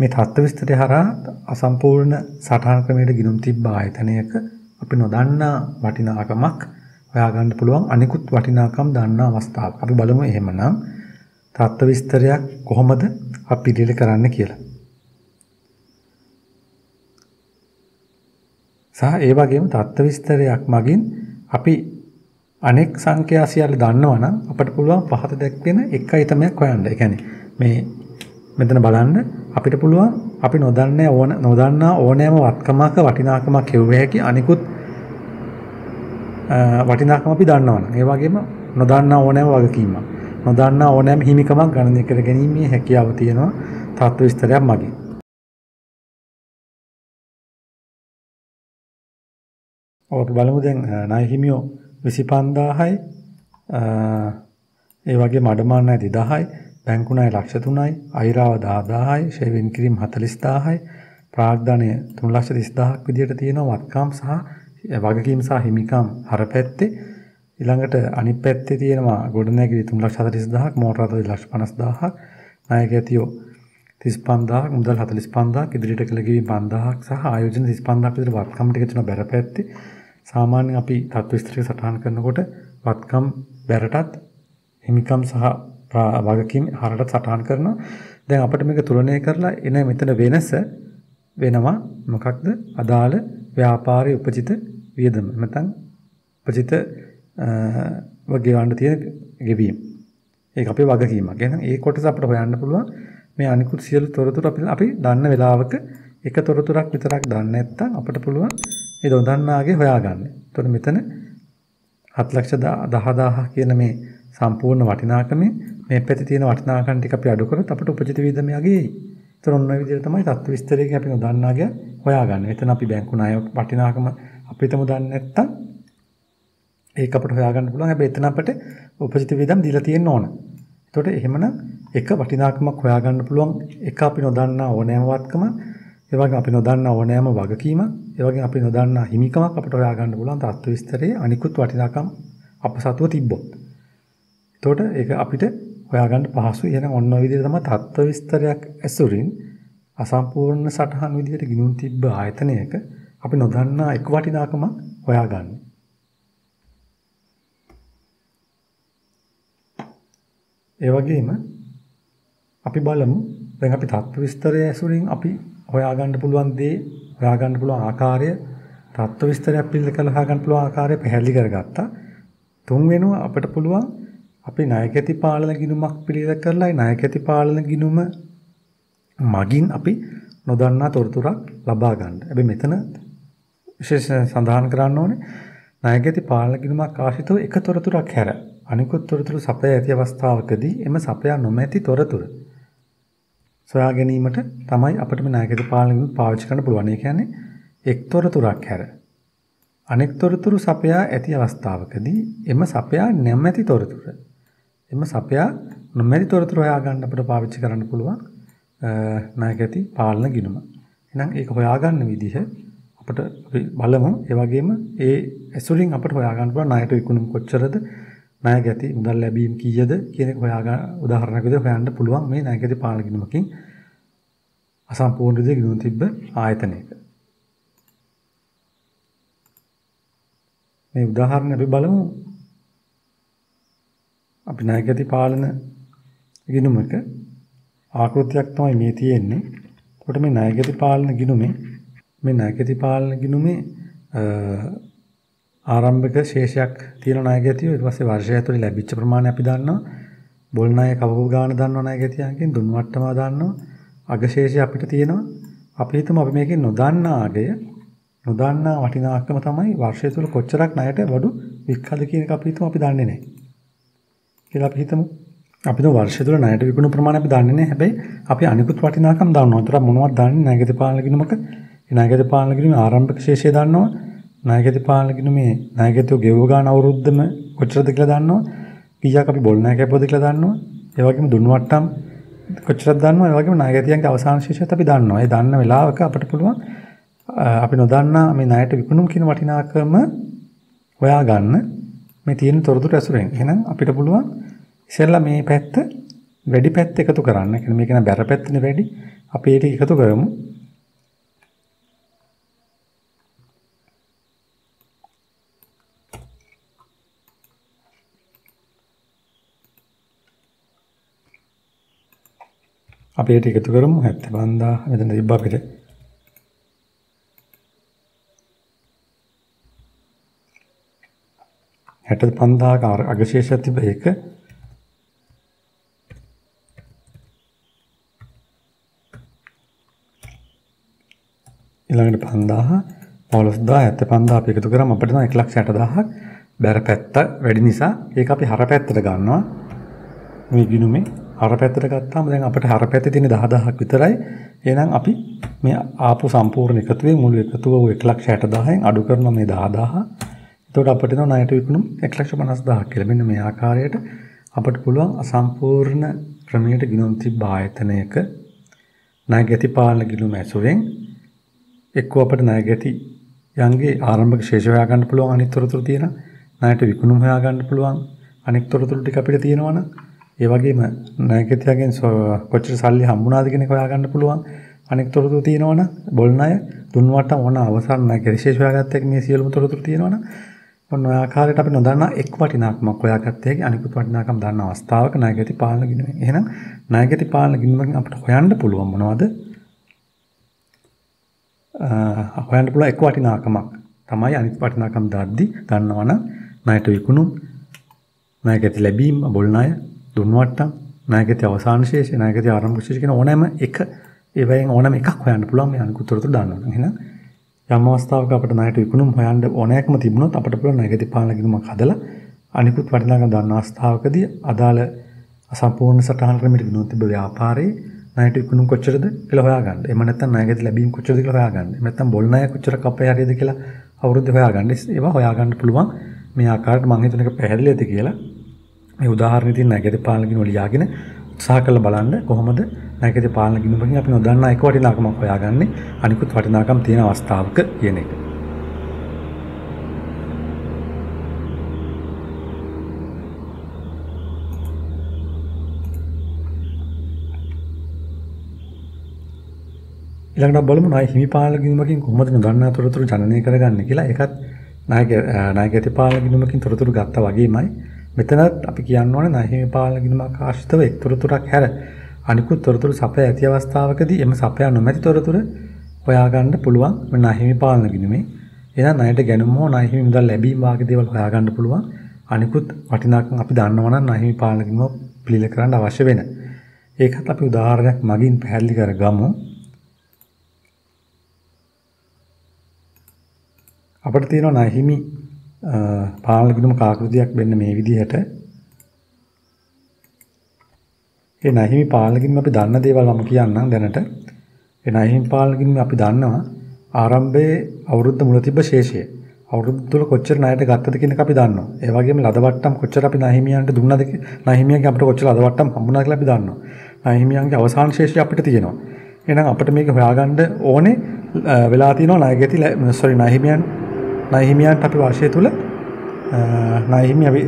මේ තත්ත්ව විස්තරය හරහා අසම්පූර්ණ සටහන් ක්‍රමයට ගිණුම් තිබ්බ ආයතනයක අපි නොදන්නා වටිනාකමක් හොයාගන්න පුළුවන් අනිකුත් වටිනාකම් දන්නා අවස්ථාවක්. අපි බලමු එහෙමනම් තත්ත්ව විස්තරයක් කොහොමද අපි පිළිල කරන්න කියලා. සහ ඒ වගේම තත්ත්ව විස්තරයක් මගින් අපි අනෙක් සංඛ්‍යා සියල්ල දන්නවා නම් අපිට පුළුවන් පහත දැක්වෙන එක අයිතමයක් හොයන්න. ඒ කියන්නේ මේ මෙතන බලන්න අපිට පුළුවන් අපි නොදන්නා ඕනෑම වත්කමක වටිනාකමක් කියුවේ හැකි අනිකුත් වටිනාකම අපි දන්නවනම් ඒ වගේම නොදන්නා ඕනෑම වගකීමක් නොදන්නා ඕනෑම හිමිකමක් ගණනය කර ගැනීමේ හැකියාව තියෙනවා තත්ත්ව විස්තරයක් මගින්. ඔක බලමු දැන් ණය හිමියෝ 25000යි ඒ වගේ මඩමාන ණය 20000යි බැංකු ණය ලක්ෂ 3යි, අයිරාව 10000යි, ෂේවින් කිරීම 40000යි, ප්‍රාග්ධණය 330000ක් විදිහට තියෙනවා වත්කම් සහ වගකීම් සහ හිමිකම් හර පැත්තේ. ඊළඟට අනිත් පැත්තේ තියෙනවා ගොඩනැගිලි 340000ක්, මෝටර රථ 250000ක්, ණය ගැතියෝ 35000ක්, මුදල් 45000ක්, ඉදිරියට කළ ගෙවීම් 5000ක් සහ ආයෝජන 35000ක් විතර වත්කම් ටික තියෙනවා බැර පැත්තේ. සාමාන්‍යයෙන් අපි තත්ත්ව විස්තරය සටහන් කරනකොට වත්කම් බැරටත් හිමිකම් සහ වගකීම් හරකට සටහන් කරනවා. දැන් අපිට මේක තුලනය කරලා එන මෙතන වෙනස වෙනවා මොකක්ද? අදාළ ව්‍යාපාරයේ උපජිත වියදම නැත්නම් උපජිත වගේවන්න තියෙන ගෙවීම. ඒක අපේ වගකීමක්. එහෙනම් ඒ කොටස අපිට හොයන්න පුළුවන්. මේ අනිකුත් සියලු තොරතුරු අපි දන්න වෙලාවක එක තොරතුරක් විතරක් දන්නේ නැත්නම් අපිට පුළුවන් ඒ දොඳන්නාගේ හොයාගන්න. එතකොට මෙතන 710000 කියන මේ සම්පූර්ණ වටිනාකමේ මේ පැත්තේ තියෙන වටිනාකම් ටික අපි අඩු කරොත් අපිට උපජිත වියදම යගේ. තොර ඔන්න ඔය විදිහට තමයි තත්ත්ව විස්තරයකින් අපි උදාන්න ආගිය හොයාගන්නේ. එතන අපි බැංකු ණය වටිනාකම අපිට උදාන්න නැත්තම් ඒක අපිට හොයාගන්න පුළුවන්. හැබැයි එතන අපිට උපජිත වියදම් දීලා තියෙන්න ඕන. එතකොට එහෙමනම් එක වටිනාකමක් හොයාගන්න පුළුවන්. එක අපි නොදන්න ඕනෑම වත්කම, ඒ වගේම අපි නොදන්න ඕනෑම වගකීමක්, ඒ වගේම අපි නොදන්න හිමිකමක් අපිට හොයාගන්න පුළුවන් තත්ත්ව විස්තරයේ අනිකුත් වටිනාකම් අප සතුව තිබ්බොත්. එතකොට ඒක අපිට හොයාගන්න පහසුයි. එහෙනම් ඔන්න ඔය විදිහට තමයි තත්ත්ව විස්තරයක් ඇසුරින් අසම්පූර්ණ සටහන් විදිහට ගිනුම් තිබ්බ ආයතනයක අපි නොදන්නා එක් වටිනාකමක් හොයාගන්න. ඒ වගේම අපි බලමු දැන් අපි තත්ත්ව විස්තරය ඇසුරින් අපි හොයාගන්න පුළුවන් දේ, හොයාගන්න පුළුවන් ආකාරය, තත්ත්ව විස්තරයක් පිළිබඳ කළා ගන්න පුළුවන් ආකාරය පැහැදිලි කරගත්තා. තුන්වෙනුව අපිට පුළුවන් අපි ණයකැති පාලන ගිණුමක් පිළිවෙල කරලා ණයකැති පාලන ගිණුම මගින් අපි නොදන්නා තොරතුරක් ලබා ගන්න. හැබැයි මෙතන විශේෂ සඳහන් කරන්න ඕනේ ණයකැති පාලන ගිණුමක් ආශ්‍රිතව එක තොරතුරක් හැර අනිකුත් තොරතුරු සපය ඇති අවස්ථාවකදී එම සපය නොමැති තොරතුර සොයා ගැනීමට තමයි අපිට මේ ණයකැති පාලන ගිණුම පාවිච්චි කරන්න පුළුවන්. ඒ කියන්නේ එක් තොරතුරක් හැර අනෙක් තොරතුරු සපය ඇති අවස්ථාවකදී එම සපය නැමැති තොරතුර එම සපයා නොමැති තොරතුරු හොයාගන්න අපිට පාවිච්චි කරන්න පුළුවන් ණයකැති පාලන ගිණුම. එහෙනම් ඒක හොයාගන්න විදිහ අපිට අපි බලමු. ඒ වගේම ඒ ඇසුරින් අපිට හොයාගන්න පුළුවන් ණයට විකුණුම් කොච්චරද, ණයකැති මුදල් ලැබීම් කීයද කියන එක හොයාගන්න උදාහරණයක් විදිහට හොයන්න පුළුවන් මේ ණයකැති පාලන ගිණුමකින් අසම්පූර්ණ විදිහට ගිණුම් තිබ්බ ආයතනයක. මේ උදාහරණ අපි බලමු. අපි ණයකැති පාලන ගිණුමක ආකෘතියක් තමයි මේ තියෙන්නේ. එතකොට මේ ණයකැති පාලන ගිණුමේ ආරම්භක ශේෂයක් තියෙන ණයකැතිය, ඊට පස්සේ වර්ෂය ඇතුළේ ලැබිච්ච ප්‍රමාණය අපි දන්නවා. බොල් ණය කවපු ගාණ දන්නවා ණයකැතියකින්, දුන් වට්ටම දන්නවා. අග ශේෂය අපිට තියෙනවා. අපි හිතමු අපි මේකේ නොදන්නා අගය, නොදන්නා වටිනාකම තමයි වර්ෂය තුළ කොච්චරක් ණයට වඩු වික්කද කියන එක අපි හිතමු අපි දන්නේ නැහැ. කියලා අපි හිතමු. අපි දැන් වර්ෂය තුළ ණයට විකුණු ප්‍රමාණය අපි දන්නේ නැහැ. හැබැයි අපි අනිකුත් වටිනාකම් දන්නවා. ඒතර මොනවද දන්නේ? ණයකැති පාලන ගිණුමක ණයකැති පාලන ගිණුමේ ආරම්භක ශේෂය දන්නවා. ණයකැති පාලන ගිණුමේ ණයකැතිව ගෙව ගන්න අවුරුද්දම කොච්චරද කියලා දන්නවා. කීයක් අපි බොල් ණය කැපුවද කියලා දන්නවා. ඒ වගේම දුන් වට්ටම් කොච්චරද දන්නවා. ඒ වගේම ණයකැතියන්ගේ අවසාන ශේෂයත් අපි දන්නවා. ඒ දන්න වෙලාවක අපිට පුළුවන් අපි නොදන්නා මේ ණයට විකුණුම් කියන වටිනාකම හොයා ගන්න මේ තියෙන තොරතුරු ඇසුරෙන්. එහෙනම් අපිට පුළුවන් ඉස්සෙල්ලා මේ පැත්ත වැඩි පැත්ත එකතු කරන්න. ඒ කියන්නේ මේක න බැර පැත්තනේ වැඩි. අපි ඒක එකතු කරමු. අපි ඒක එකතු කරමු 75000 මෙතන තිබ්බ අපිට. හැට පන්දාක අගශේෂ තිබ එක ඊළඟට 5000 12000 75000 අපි එකතු කරාම අපිට තමයි 160000ක්. බැර පැත්ත වැඩි නිසා ඒක අපි හර පැත්තට ගන්නවා. මේ ගිණුමේ හර පැත්තට ගත්තාම දැන් අපිට හර පැත්තේ තියෙන 10000ක් විතරයි. එහෙනම් අපි මේ ආපු සම්පූර්ණ එකතුවේ මුළු එකතුව 160000න් අඩු කරනවා මේ 10000. එතකොට අපිට එනවා ණයට විකුණුම් 150000 කියලා. මෙන්න මේ ආකාරයට අපිට පුළුවන් අසම්පූර්ණ ක්‍රමයට ගිණුම් තිබ්බ ආයතනයක ණයගැති පාලන ගිණුම ඇසුරෙන් එක්කෝ අපිට ණයගැති යන්ගේ ආරම්භක ශේෂ හොයා ගන්න පුළුවන්, අනිත් තොරතුරු තියෙනවා. ණයට විකුණුම් හොයා ගන්න පුළුවන් අනිත් තොරතුරු ටික අපිට තියෙනවනම්, ඒ වගේම ණයගැතියගෙන් කොච්චර සල්ලි හම්බුණාද කියන එක හොයා ගන්න පුළුවන් අනිත් තොරතුරු තියෙනවනම්, බොල් ණය දුන් වට්ටම් ඕන අවසන් ණයගැති ශේෂ හොයාගත්ත එක මේ සියලුම තොරතුරු තියෙනවනම් ඔන්න ඔය ආකාරයට අපි නොදන්නා එක් වටිනාකමක් හොයාගත්ත හැකි අනිකුත් වටිනාකම් දන්න අවස්ථාවක ණයගැති පාලන ගිණුමෙන්. එහෙනම් ණයගැති පාලන ගිණුමකින් අපිට හොයන්න පුළුවන් මොනවද? හොයන්න පුළුවන් එක් වටිනාකමක් තමයි අනිත් වටිනාකම් දාද්දී ගන්නවා නම් ණයට විකුණුම්, ණයගැති ලැබීම්, බොල් ණය, දුන් වට්ටම්, ණයගැති අවසාන ශේෂය, ණයගැති ආරම්භ ශේෂය කියන ඕනෑම එක ඒවයින් ඕනෑම එකක් හොයන්න පුළුවන් මේ අනිකුත් උත්තර දානවා. එහෙනම් යම් අවස්ථාවක අපිට ණයට විකුණුම් හොයන්න ඕනෑකම තිබුණොත් අපිට පුළුවන් ණයකැති පාලන ගිණුමක් හදලා අනිකුත් වටිනාකම් දන්න අවස්ථාවකදී අදාළ අසම්පූර්ණ සටහන් ක්‍රමයට ගිණුම් තිබ්බ ව්‍යාපාරේ नाइट इकूँ कोच्चरद किलो होगी एमता नागद लबीम कोच्चरद किलो होगी मैं बोलना है कुछ कप याद किला अवृद्धि होगी इव होगी पुलवा मैं आ कार मांगे तो पहले किला उदाहरण थी नागद पालन वाली आगे साकल बला कोहमद नागद पालन की बल्कि अपने उदाहरण एक वाटी नाक होगा अणुत वाटी नाक तीन वास्तवक ऐन इलाक बल ना हिमी पालक घूमद उदाहरण तुरतुर जनने किला नायक नायक पालक तुरतुर गातवागे माय मितना अपिक ना हिमी पालक आश्तवे तुरतुर खैर अणुकू तुरतुर सपे अतिवस्थावकदी एम सपे अनुमति तुरतुर होयागंड पुलवा ना हिमी पालन गिनुमे यहाँ नाइट गनुमो ना हिमी मुदा लबी वागदी वाल होयागंड पुलवा अणुकूत वटिनाक अभी दानवाना ना हिमी पालन गिनुमो प्लीलकरण आवश्यवेन एक अपि उदाहरण मगिन पहली कर गमो අපට තියෙනවා නැහිමි පාලන ගිනුම කාකෘතියක් වෙන්න මේ විදිහට ඒ නැහිමි පාලන ගිනුම අපි දන්න දේවල් මම කියන්නම් දැනට ඒ නැහිමි පාලන ගිනුම අපි දන්නවා ආරම්භයේ අවුරුද්ද මුල තිබ්බ ශේෂය අවුරුද්ද තුල කොච්චර ණයට ගත්තද කියන එක අපි දන්නවා ඒ වගේම ලදවට්ටම් කොච්චර අපි නැහිමියන්ට දුන්නද නැහිමියන්ගේ අපිට කොච්චර ලදවට්ටම් හම්බුණා කියලා අපි දන්නවා නැහිමියන්ගේ අවසාන ශේෂය අපිට තියෙනවා එහෙනම් අපිට මේක හොයාගන්න ඕනේ වෙලා තියෙනවා නැගති sorry නැහිමියන් नाहिमियान अभी वर्षे तुला नाहिमी अभी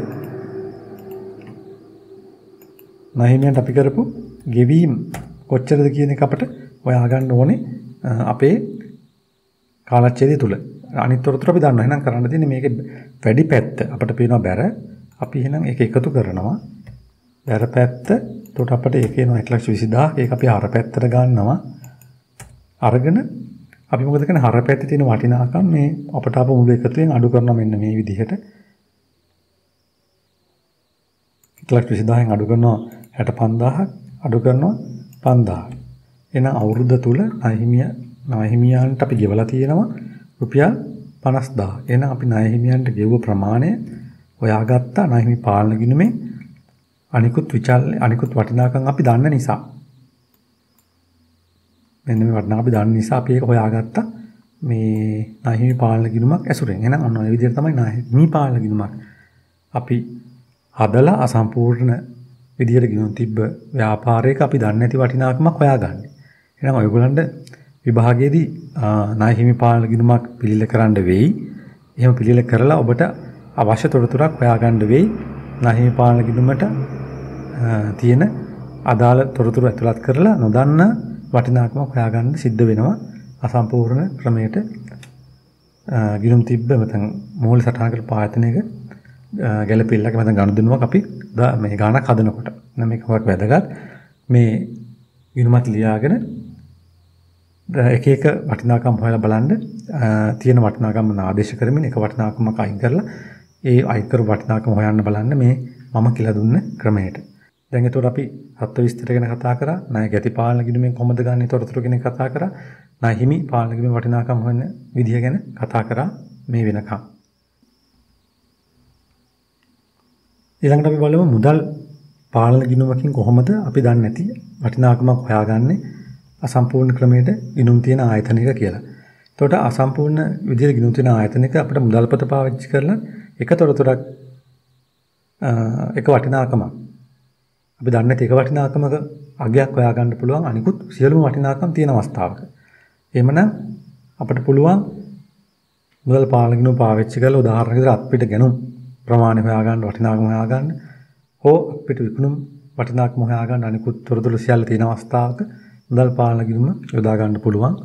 नाहिमियान अभी करपू गेवीम कोच्चर दिखने कापट वह आगान नोने अपे कालाचेदी तुला आनी तोरतुर अभी दाना है ना कराने दिन में एक वेडी पैत्त अपट पे ना बैरा अभी है ना एक एकतु करना वा बैरा पैत्त तो अपट एक ना एक लक्ष्य विसिदा एक अभी आरा पैत्त रगान नवा आरगन अभी मुझे देखना हर पैते तीन वाटिना आका मैं अपटाप मुझे करते हैं आडू करना मैंने मैं भी दिखे थे इतना सीधा है आडू करना हेट पांदा आडू करना पांदा इना अवरुद्ध तुला नाहिमिया नाहिमिया अंट अभी गेवला थी ना रुपया 50 एना अभी नाहिमिया अंट गेव प्रमाणे वो आगाता नाहिमी पालन गिन में अनिकुत विचार अनिकुत वाटिना आका अभी दान निशा එන්නේ වටනා අපි දාන්න නිසා අපි ඒක හොයාගත්තා මේ නැහිමි පාලන ගිණුමක් ඇසුරෙන් එහෙනම් අන්න ඔය විදිහට තමයි නැහිමි පාලන ගිණුමක් අපි හදලා අසම්පූර්ණ විදිහට ගිණුම් තිබ්බ ව්‍යාපාරයක අපි දන්නේ නැති වටිනාකමක් හොයාගන්නේ එහෙනම් ඔයගොල්ලන්ට විභාගයේදී නැහිමි පාලන ගිණුමක් පිළිල කරන්න වෙයි එහෙම පිළිල කරලා ඔබට අවශ්‍ය තොරතුරක් හොයාගන්න වෙයි නැහිමි පාලන ගිණුමට තියෙන අදාළ තොරතුරු ඇතුළත් කරලා නොදන්න වටිනාකමක් හොයාගන්න සිද්ධ වෙනවා අසම්පූර්ණ ක්‍රමයට ගිනුම් තිබ්බ නැත්නම් මූල සටහන් කරපු ආයතනයක ගැළපෙල්ලක නැත්නම් ගණුදෙනුවක් අපි මේ ගණක් හදනකොට නම් මේක හොයක් වැදගත් මේ ගිනුමත් ලියාගෙන එක එක වටිනාකම් හොයලා බලන්න තියෙන වටිනාකම් ආදේශ කරමින් එක වටිනාකමක් අයින් කරලා ඒ අයින් කර වටිනාකම හොයන්න බලන්න මේ මම කියලා දුන්න ක්‍රමයට දැන් ඒතකොට අපි හත්ව විස්තර ගැන කතා කරා ණය ගැති පාලන ගිණුමෙන් කොහොමද ගන්න තොරතුරු ගැන කතා කරා ණය හිමි පාලන ගිණුමේ වටිනාකම් හොයන විදිය ගැන කතා කරා මේ වෙනකම් ඊළඟට අපි බලමු මුදල් පාලන ගිණුමකින් කොහොමද අපි දන්නේ නැති වටිනාකමක් හොයාගන්නේ අසම්පූර්ණ ක්‍රමයට ගිණුම් තියෙන ආයතනයක කියලා එතකොට අසම්පූර්ණ විදියට ගිණුම් තියෙන ආයතනයක අපිට මුදල්පත පාවිච්චි කරලා එක තොරතුරක් එක වටිනාකමක් अभी दाने एक वटनाकम अज्ञा आगे पुलवांग अणिकुत सील वटनाक तीन वस्तावक एमना अपट पुलवांग मुदल पालन पावेचल उदाहरण अट्ट गण प्रमाण आगा वटनाकम आगा हो अट्ट विकन वटनाकम आगा अणिकुत तुरतुर सील तीन वस्तावक मुदल पालन उदागा पुलवांग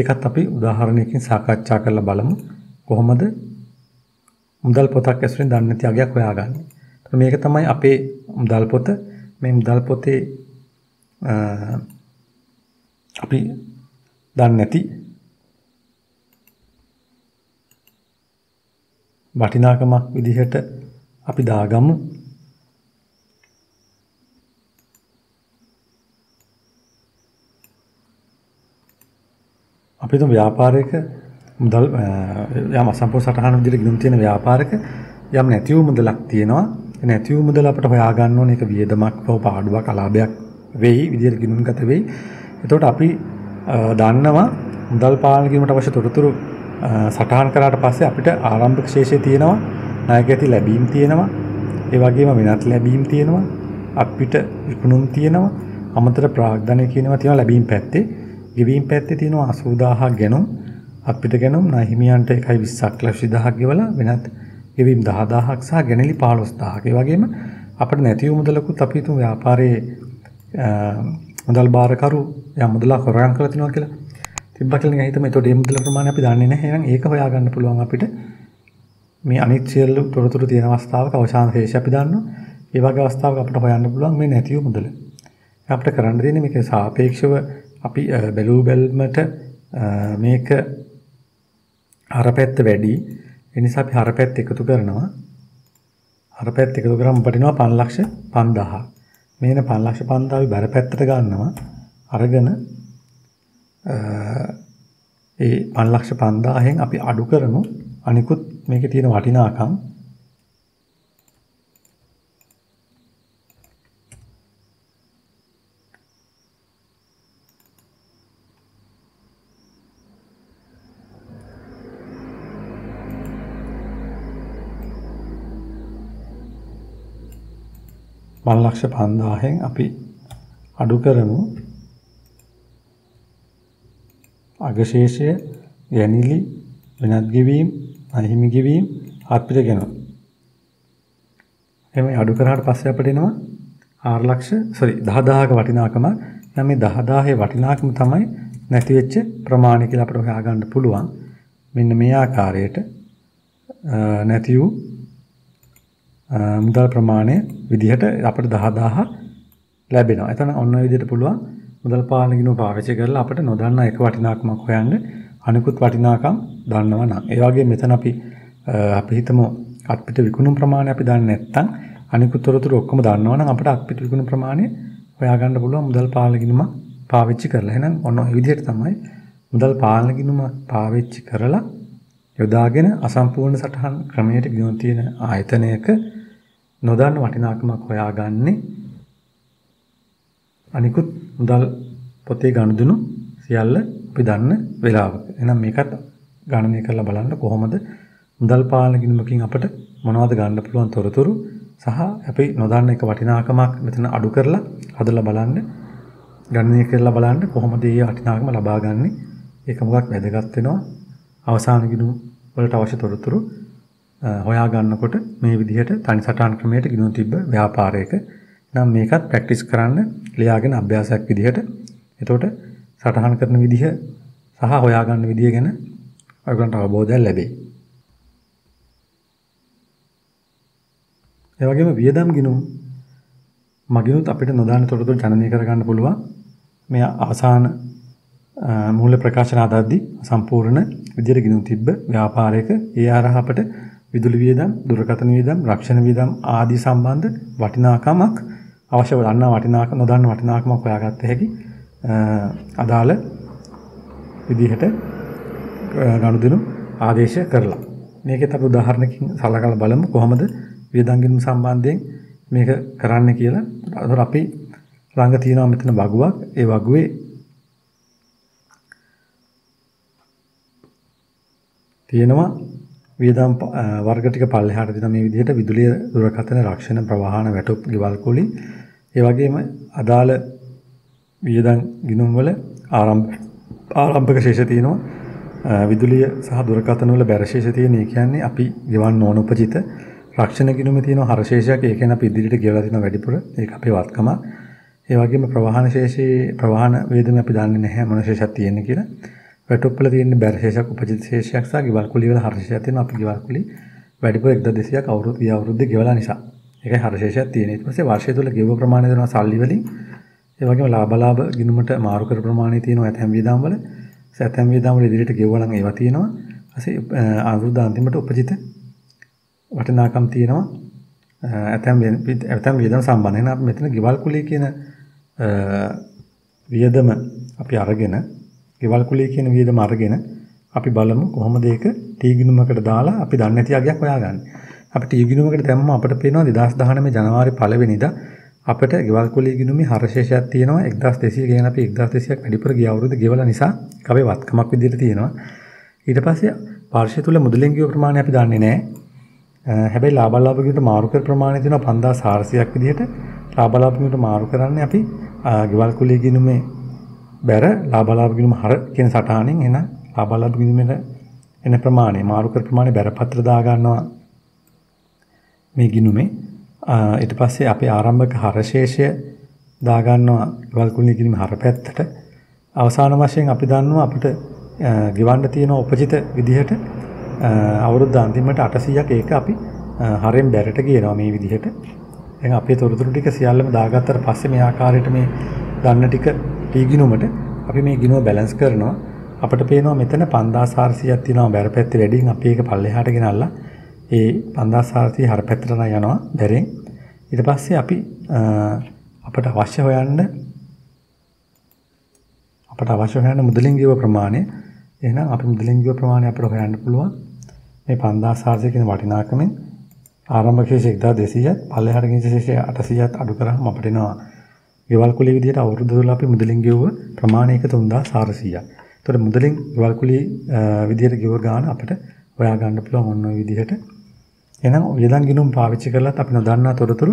एक तपि उदाहरण की साका चाकल बलम कोहमद मुदल पोता कैसे दाने अज्ञा आगा तो मेरे तम अपे मुदालपोत मैं मुदालपोते अभी दान्यति वाटिनाकम विधिहट अभी दागम अभी तो व्यापारिक मुदल या संपूर्ण सटहान विधि व्यापारिक या नैतिव मुदल लगती है ना නැතිව මුදල අපට හොයා ගන්න ඕන එක වියදමක් හෝ පාඩුවක් අලාභයක් වෙයි විදියට ගිනුම් ගත වෙයි. එතකොට අපි දන්නවා මුදල් පාලන කිරීමට අවශ්‍ය තොරතුරු සටහන් කරාට පස්සේ අපිට ආරම්භක ශේෂය තියෙනවා, ණයගැති ලැබීම් තියෙනවා, ඒ වගේම වෙනත් ලැබීම් තියෙනවා, අපිට විකුණුම් තියෙනවා, අමතර ප්‍රාග්ධනය කියනවා තියෙනවා ලැබීම් පැත්තේ. ගෙවීම් පැත්තේ තියෙනවා 80000ක් ගෙනුම්, අපිට ගෙනුම් ණය හිමියන්ට 1.20ක් ලක්ෂ 20000ක් ගෙවලා වෙනත් ගෙවීම් 10000ක් සහ ගෙනලි 15000ක්. ඒ වගේම අපිට නැති වූ මුදලකුත් අපි තුන් ව්‍යාපාරයේ මුදල් බාරකරු යම් මුදලක් හොරගම් කරලා තිනවා කියලා තිබ්බා කියලා නිකන් හිතමු. ඒතකොට මේ මුදල ප්‍රමාණය අපි දන්නේ නැහැ. එහෙනම් ඒක හොයාගන්න පුළුවන් අපිට මේ අනිත් සියලු තොරතුරු තියෙන අවස්ථාවක අවසාන ශේෂය අපි දන්නවා. ඒ වගේ අවස්ථාවක අපිට හොයන්න පුළුවන් මේ නැති වූ මුදල. අපිට කරන්න දෙන්නේ මේක සාපේක්ෂව අපි බැලූ බැලමට මේක අර පැත්ත වැඩි. ඒ නිසා අපි අර පැත්ත එකතු කරනවා. අර පැත්ත එකතු කරාම අපිටනවා 5,50,000. මේන 5,50,000 අපි බර පැත්තට ගන්නවා. අරගෙන ඒ 5,50,000න් අපි අඩු කරමු අනිකුත් මේකේ තියෙන වටිනාකම්. पांच पंदाहे अभी अड़कू अगशेष गनीली विनदीवीं अहिमगिवी आत्म अड़करा पास पड़ना 6 लाख सारी 10,000 वटिनाकमा हमें 10,000 वटिनाक तमें नतिवच्चे प्रमाण के लिए आगे पुलवा मिन्नमेया कारेट नतियू මුදල් ප්‍රමාණය විදිහට අපිට 10000 ලැබෙනවා. එතන ඔන්න ඔය විදිහට පුළුවන් මුදල් පාලන ගිණුම පාවිච්චි කරලා අපිට නොදන්නා එක වටිනාකමක් හොයන්න අනිකුත් වටිනාකම් දන්නවා නම්. ඒ වගේ මෙතන අපි හිතමු අපිට විකුණුම් ප්‍රමාණය අපි දන්නේ නැත්නම් අනිකුත් තොරතුරු ඔක්කොම දන්නවා නම් අපිට අපිට විකුණුම් ප්‍රමාණය හොයාගන්න පුළුවන් මුදල් පාලන ගිණුම පාවිච්චි කරලා. එහෙනම් ඔන්න ඔය විදිහට තමයි මුදල් පාලන ගිණුම පාවිච්චි කරලා යොදාගෙන අසම්පූර්ණ සටහන් ක්‍රමයට ගිණුම් තියෙන ආයතනයක නොදන්න වටිනාකමක් හොයාගන්නේ අනිකුත් මුදල් පොතේ ගණදුණු සියල්ල අපි දන්න වෙලාවක. එහෙනම් මේකත් ගණනය කරලා බලන්න කොහොමද මුදල් පාලන ගිණුමකින් අපිට මොනවද ගන්න පුළුවන් තොරතුරු සහ අපි නොදන්න එක වටිනාකමක් මෙතන අඩු කරලා හදලා බලන්න ගණනය කරලා බලන්න කොහොමද මේ වටිනාකම ලබා ගන්නෙ. ඒක මොකක් වැදගත් වෙනවා අවසාන ගිණුම වලට අවශ්‍ය තොරතුරු හොයා ගන්නකොට මේ විදිහට තනි සටහන් ක්‍රමයට ගිණුම් තිබ්බ ව්‍යාපාරයක. එහෙනම් මේකත් ප්‍රැක්ටිස් කරන්න ලියාගෙන අභ්‍යාසයක් විදිහට. එතකොට සටහන් කරන විදිහ සහ හොයා ගන්න විදිහ ගැන ඔයගොල්ලන්ට අවබෝධයක් ලැබෙයි. ඒ වගේම වියදම් ගිණුම් මගිනුත් අපිට නොදන්න තොරතුරු ගණනය කර ගන්න පුළුවන්. මේ අවසාන මූල්‍ය ප්‍රකාශන ආදද්දි සම්පූර්ණ විදිහට ගිණුම් තිබ්බ ව්‍යාපාරයක ඒ හරහා අපට විදුලි වියදම්, දුරකථන වියදම්, රක්ෂණ වියදම් ආදී සම්බන්ධ වටිනාකමක් අවශ්‍ය වන්න වටිනාකම නොදන්න වටිනාකමක් හොයාගත්ත හැකි අදාළ විදිහට ගනුදෙනු ආදේශ කරලා. මේකත් අපි උදාහරණකින් සලකලා බලමු කොහොමද වියදම් ගිණුම් සම්බන්ධයෙන් මේක කරන්න කියලා. ඒතකොට අපි ළඟ තියෙනවා මෙතන වගුවක්. ඒ වගුවේ තියෙනවා වියදම් වර්ග ටික පල්ලෙහාට දෙන මේ විදිහට විදුලිය, දුරකථන, රක්ෂණ, ප්‍රවාහන, වැටුප්, ගෙවල් කුලි, ඒ වගේම අදාළ වියදම් ගිණුම් වල ආරම්භක ශේෂ තියෙනවා. විදුලිය සහ දුරකථන වල බැර ශේෂ තියෙන. ඒ කියන්නේ අපි ගෙවන්න ඕන උපචිත. රක්ෂණ ගිණුමේ තියෙන හර ශේෂයක්. ඒ කියන්නේ අපි ඉදිරියට ගෙවලා තියෙන වැඩිපුර. ඒක අපේ වත්කම. ඒ වගේම ප්‍රවාහන ශේෂයේ ප්‍රවාහන වේදම අපි දන්නේ නැහැ මොන ශේෂයක් තියෙන්නේ කියලා. වැටුප්පල තියෙන බැර ශේෂයක්, උපජිත ශේෂයක් සහ ගෙවල් කුලි වල හර ශේෂයක් තියෙනවා. අපි ගෙවල් කුලි වැඩිපුර 1200ක් අවුරුද්දේ ගෙවලා නිසා. ඒකයි හර ශේෂයක් තියෙන්නේ. ඊට පස්සේ වර්ෂය තුල ගෙව ප්‍රමාණය දෙනවා සල්ලි වලින්. ඒ වගේම ලාභලාභ ගිණුමට මාරු කර ප්‍රමාණය තියෙනවා ඇතැම් වියදම් වල. ඇතැම් වියදම් වල ඉදිරියට ගෙවුවා නම් ඒවා තියෙනවා. ඊපස්සේ අවුරුද්ද අන්තිමට උපජිත වටිනාකම් තියෙනවා. ඇතැම් වියදම් සම්බන්ධයෙන් අපි මෙතන ගෙවල් කුලි කියන වියදම අපි අරගෙන ගෙවල් කුලිය කියන වියදම අරගෙන අපි බලමු කොහොමද ඒක ටී ගිණුමකට දාලා අපි දන්නේ නැති අගයක් හොයාගන්නේ. අපි ටී ගිණුමකට දැම්ම අපිට පේනවා 2019 ජනවාරි 1 වෙනිදා අපිට ගෙවල් කුලිය ගිණුමේ හරශේෂයක් තියෙනවා 1200 ගණන් අපි 1200ක් වැඩිපුර ගිය අවුරුද්ද ගෙවලා නිසා අපේ වත්කමක් විදිහට තියෙනවා. ඊට පස්සේ වර්ෂය තුල මුදලෙන් ගිය ප්‍රමාණය අපි දන්නේ නැහැ. හැබැයි ලාභලාභ ගිණුමට මාරු කර ප්‍රමාණය තියෙනවා 5400ක් විදිහට. ලාභලාභ ගිණුමට මාරු කරන්නේ අපි ගෙවල් කුලිය ගිණුමේ බැර ලාභලාභ ගිණුම හර කියන සටහනෙන් එන ලාභලාභ ගිණුමේ එන ප්‍රමාණය මාරු කර ප්‍රමාණය බැර පත්‍ර දා ගන්නවා මේ ගිණුමේ. ඊට පස්සේ අපි ආරම්භක හරශේෂය දා ගන්නවා ගෙවල් කුලිය ගිණුම හර පැත්තට. අවසාන වශයෙන් අපි දන්නවා අපිට ගෙවන්න තියෙන උපචිත විදිහට අවුරුද්ද අන්තිමට 800ක් ඒක අපි හරෙන් බැරට ගියනවා මේ විදිහට. දැන් අපේ තොරතුරු ටික සියල්ලම දාගත්තට පස්සේ මේ ආකාරයට මේ ගන්න ටික T ගිණුමට අපි මේ ගිණුම බැලන්ස් කරනවා. අපිට පේනවා මෙතන 5400ක් තියෙනවා බැර පැත්තේ වැඩියෙන් අපි ඒක පල්ලෙහාට ගෙනල්ලා ඒ 5400 හර පැත්තට යනවා බැරෙන්. ඊට පස්සේ අපි අපට අවශ්‍ය හොයන්න මුදලින් ගියව ප්‍රමාණය. එහෙනම් අපි මුදලින් ගියව ප්‍රමාණය අපිට හොයන්න පුළුවන් මේ 5400 කියන වටිනාකමෙන් ආරම්භක ශේෂය 1200ත් පල්ලෙහාට ගිය ශේෂය 800ත් අඩු කරාම අපිට එනවා ගෙවල් කුලිය විදිහට අවුරුදු තුල අපි මුදලින් ගියව ප්‍රමාණය 3400ක්. ඒතකොට මුදලින් ගෙවල් කුලිය විදිහට ගියව ගාන අපිට ඔයා ගන්න පුළුවන් මොන විදිහට. එහෙනම් වියදම් ගිණුම් පාවිච්චි කරලත් අපි නොදන්නා තොරතුරු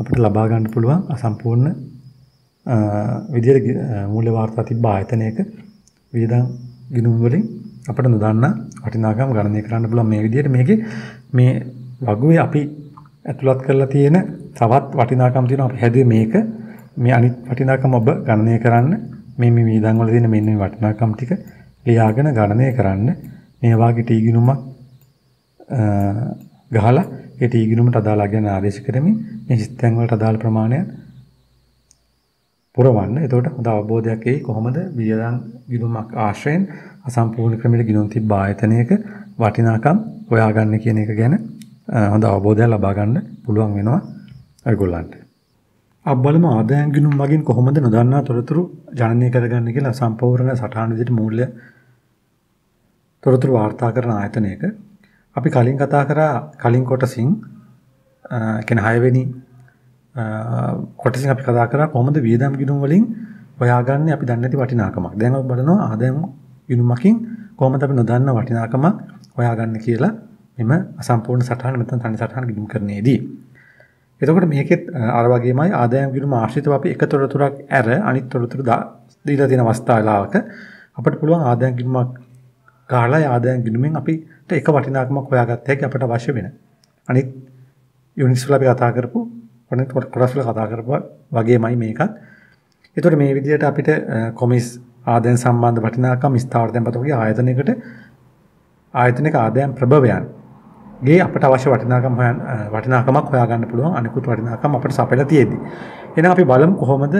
අපිට ලබා ගන්න පුළුවන් අසම්පූර්ණ විදියට මූල්‍ය වාර්තා තිබ්බ ආයතනයක වියදම් ගිණුම් වලින් අපිට නොදන්නා වටිනාකම් ගණනය කරන්න පුළුවන් මේ විදියට. මේකේ මේ වගුවේ අපි ඇතුළත් කරලා තියෙන තවත් වටිනාකම් තියෙනවා. අපි හැදුවේ මේක මේ අනිත් වටිනාකම් ඔබ ගණනය කරන්න මේ වියදම් වල තියෙන මෙන්න මේ වටිනාකම් ටික ලියාගෙන ගණනය කරන්න. මේ වාගේ T ගිණුමක් ගහලා ඒ T ගිණුමට අදාළ ගැන ආදේශ කරමින් මේ සිස්තම් වලට අදාළ ප්‍රමාණය පුරවන්න. එතකොට හොඳ අවබෝධයක් එයි කොහොමද වියදම් ගිණුමක් ආශ්‍රයෙන් අසම්පූර්ණ ක්‍රමයට ගිණුම් තිබ්බ ආයතනයක වටිනාකම් හොයාගන්න කියන එක ගැන හොඳ අවබෝධයක් ලබා ගන්න පුළුවන් වෙනවා ඒගොල්ලන්ට. අපි බලමු ආදායම් ගිණුම් වලින් කොහොමද නොදන්නා තොරතුරු ජනනය කරගන්න කියලා සම්පූර්ණ සටහන විදිහට මූල්‍ය තොරතුරු වාර්තා කරන ආයතනයක අපි කලින් කතා කරා කලින් කොටසින් කියන 6 වෙනි කොටසින් අපි කතා කරා කොහොමද වියදම් ගිණුම් වලින් හොයාගන්නේ අපි දන්නේ නැති වටිනාකමක්. දැන් අපි බලනවා ආදායම් ගිණුමකින් කොහොමද අපි නොදන්න වටිනාකමක් හොයාගන්නේ කියලා මෙම අසම්පූර්ණ සටහන මෙතන තනි සටහන ගිණුම් කරන්නේදී. එතකොට මේකෙත් අර වගේමයි ආදායම් ගිණුම ආශ්‍රිතව අපි එක තොරතුරක් ඇර අනිත් තොරතුරු දීලා තියෙන අවස්ථාවලාවක අපිට පුළුවන් ආදායම් ගිණුමක් ගහලා ආදායම් ගිණුමෙන් අපිට එක වටිනාකමක් හොයාගත්ත හැකි අපිට අවශ්‍ය වෙන. අනිත් යුනිට්ස් වල අපි කතා කරපු අනිත් කොටස් වල කතා කරපුවා වගේමයි මේකත්. ඒතකොට මේ විදිහට අපිට කොමිස් ආදායම් සම්බන්ධ වටිනාකම් ස්ථාවර තැන්පත වගේ ආයතනික ආදායම් ප්‍රභවයන් ගේ අපිට අවශ්‍ය වටිනාකමක් හොයාගන්න පුළුවන් අනිකුත් වටිනාකම් අපිට සපයලා තියෙද්දි. එහෙනම් අපි බලමු කොහොමද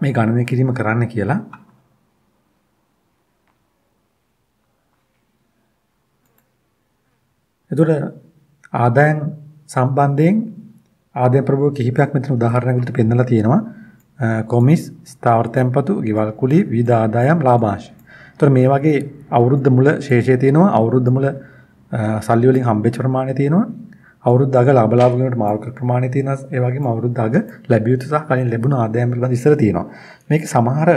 මේ ගණනය කිරීම කරන්න කියලා. එතකොට ආදායම් සම්බන්ධයෙන් ආදායම් ප්‍රභව කිහිපයක් මෙතන උදාහරණයක් විදිහට පෙන්නලා තියෙනවා. කොමිස්, ස්ථාවර තැන්පතු, ගෙවල් කුලී, විවිධ ආදායම්, ලාභාංශ. එතකොට මේ වගේ අවුරුද්ද මුල ශේෂය තියෙනවා. අවුරුද්ද මුල සල්ලි වලින් හම්බෙච්ච ප්‍රමාණය තියෙනවා. අවුරුද්ද අග ලාභලාභ ගණනට මාර්ක ප්‍රමාණය තියෙනවා. ඒ වගේම අවුරුද්ද අග ලැබිය යුතු සහ කලින් ලැබුණු ආදායම් පිළිබඳ ඉස්සර තියෙනවා. මේක සමහර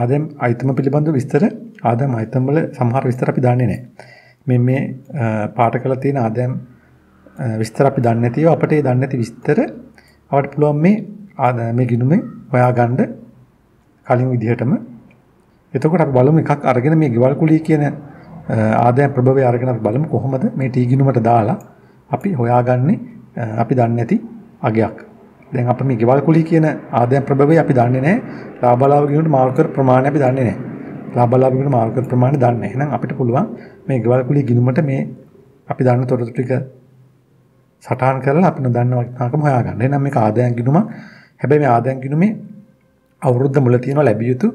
ආදායම් අයිතම පිළිබඳ විස්තර ආදායම් අයිතම වල සමහර විස්තර අපි දන්නේ නැහැ. මේ පාට කරලා තියෙන ආදායම් විස්තර අපි දන්නේ නැතිව අපිට ඒ දන්නේ නැති විස්තර අපට පුළුවන් මේ ගිණුමේ හොයාගන්න කලින් විදිහටම. එතකොට අපි බලමු එකක් අරගෙන මේ ගෙවල් කුලිය කියන ආදායම් ප්‍රභවය අරගෙන අපි බලමු කොහොමද මේ T ගිණුමට දාලා අපි හොයාගන්නේ අපි දන්නේ නැති අගයක්. දැන් අපි මේ ගෙවල් කුලිය කියන ආදායම් ප්‍රභවය අපි දන්නේ නැහැ. ලාභලාභ ගිණුමට මාර්කර් ප්‍රමාණය අපි දන්නේ නැහැ. ලාභලාභ ගිණුම මාර්ක ප්‍රමාණය දන්නේ නැහැ. එහෙනම් අපිට පුළුවන් මේ ගෙවල් කුලිය ගිණුමට මේ අපි දන්න තොරතුරු ටික සටහන් කරලා අපි නොදන්න වටිනාකම හොයාගන්න. එහෙනම් මේක ආදායම් ගිණුම. හැබැයි මේ ආදායම් ගිණුමේ අවුරුද්ද මුල තියෙන ලැබිය යුතු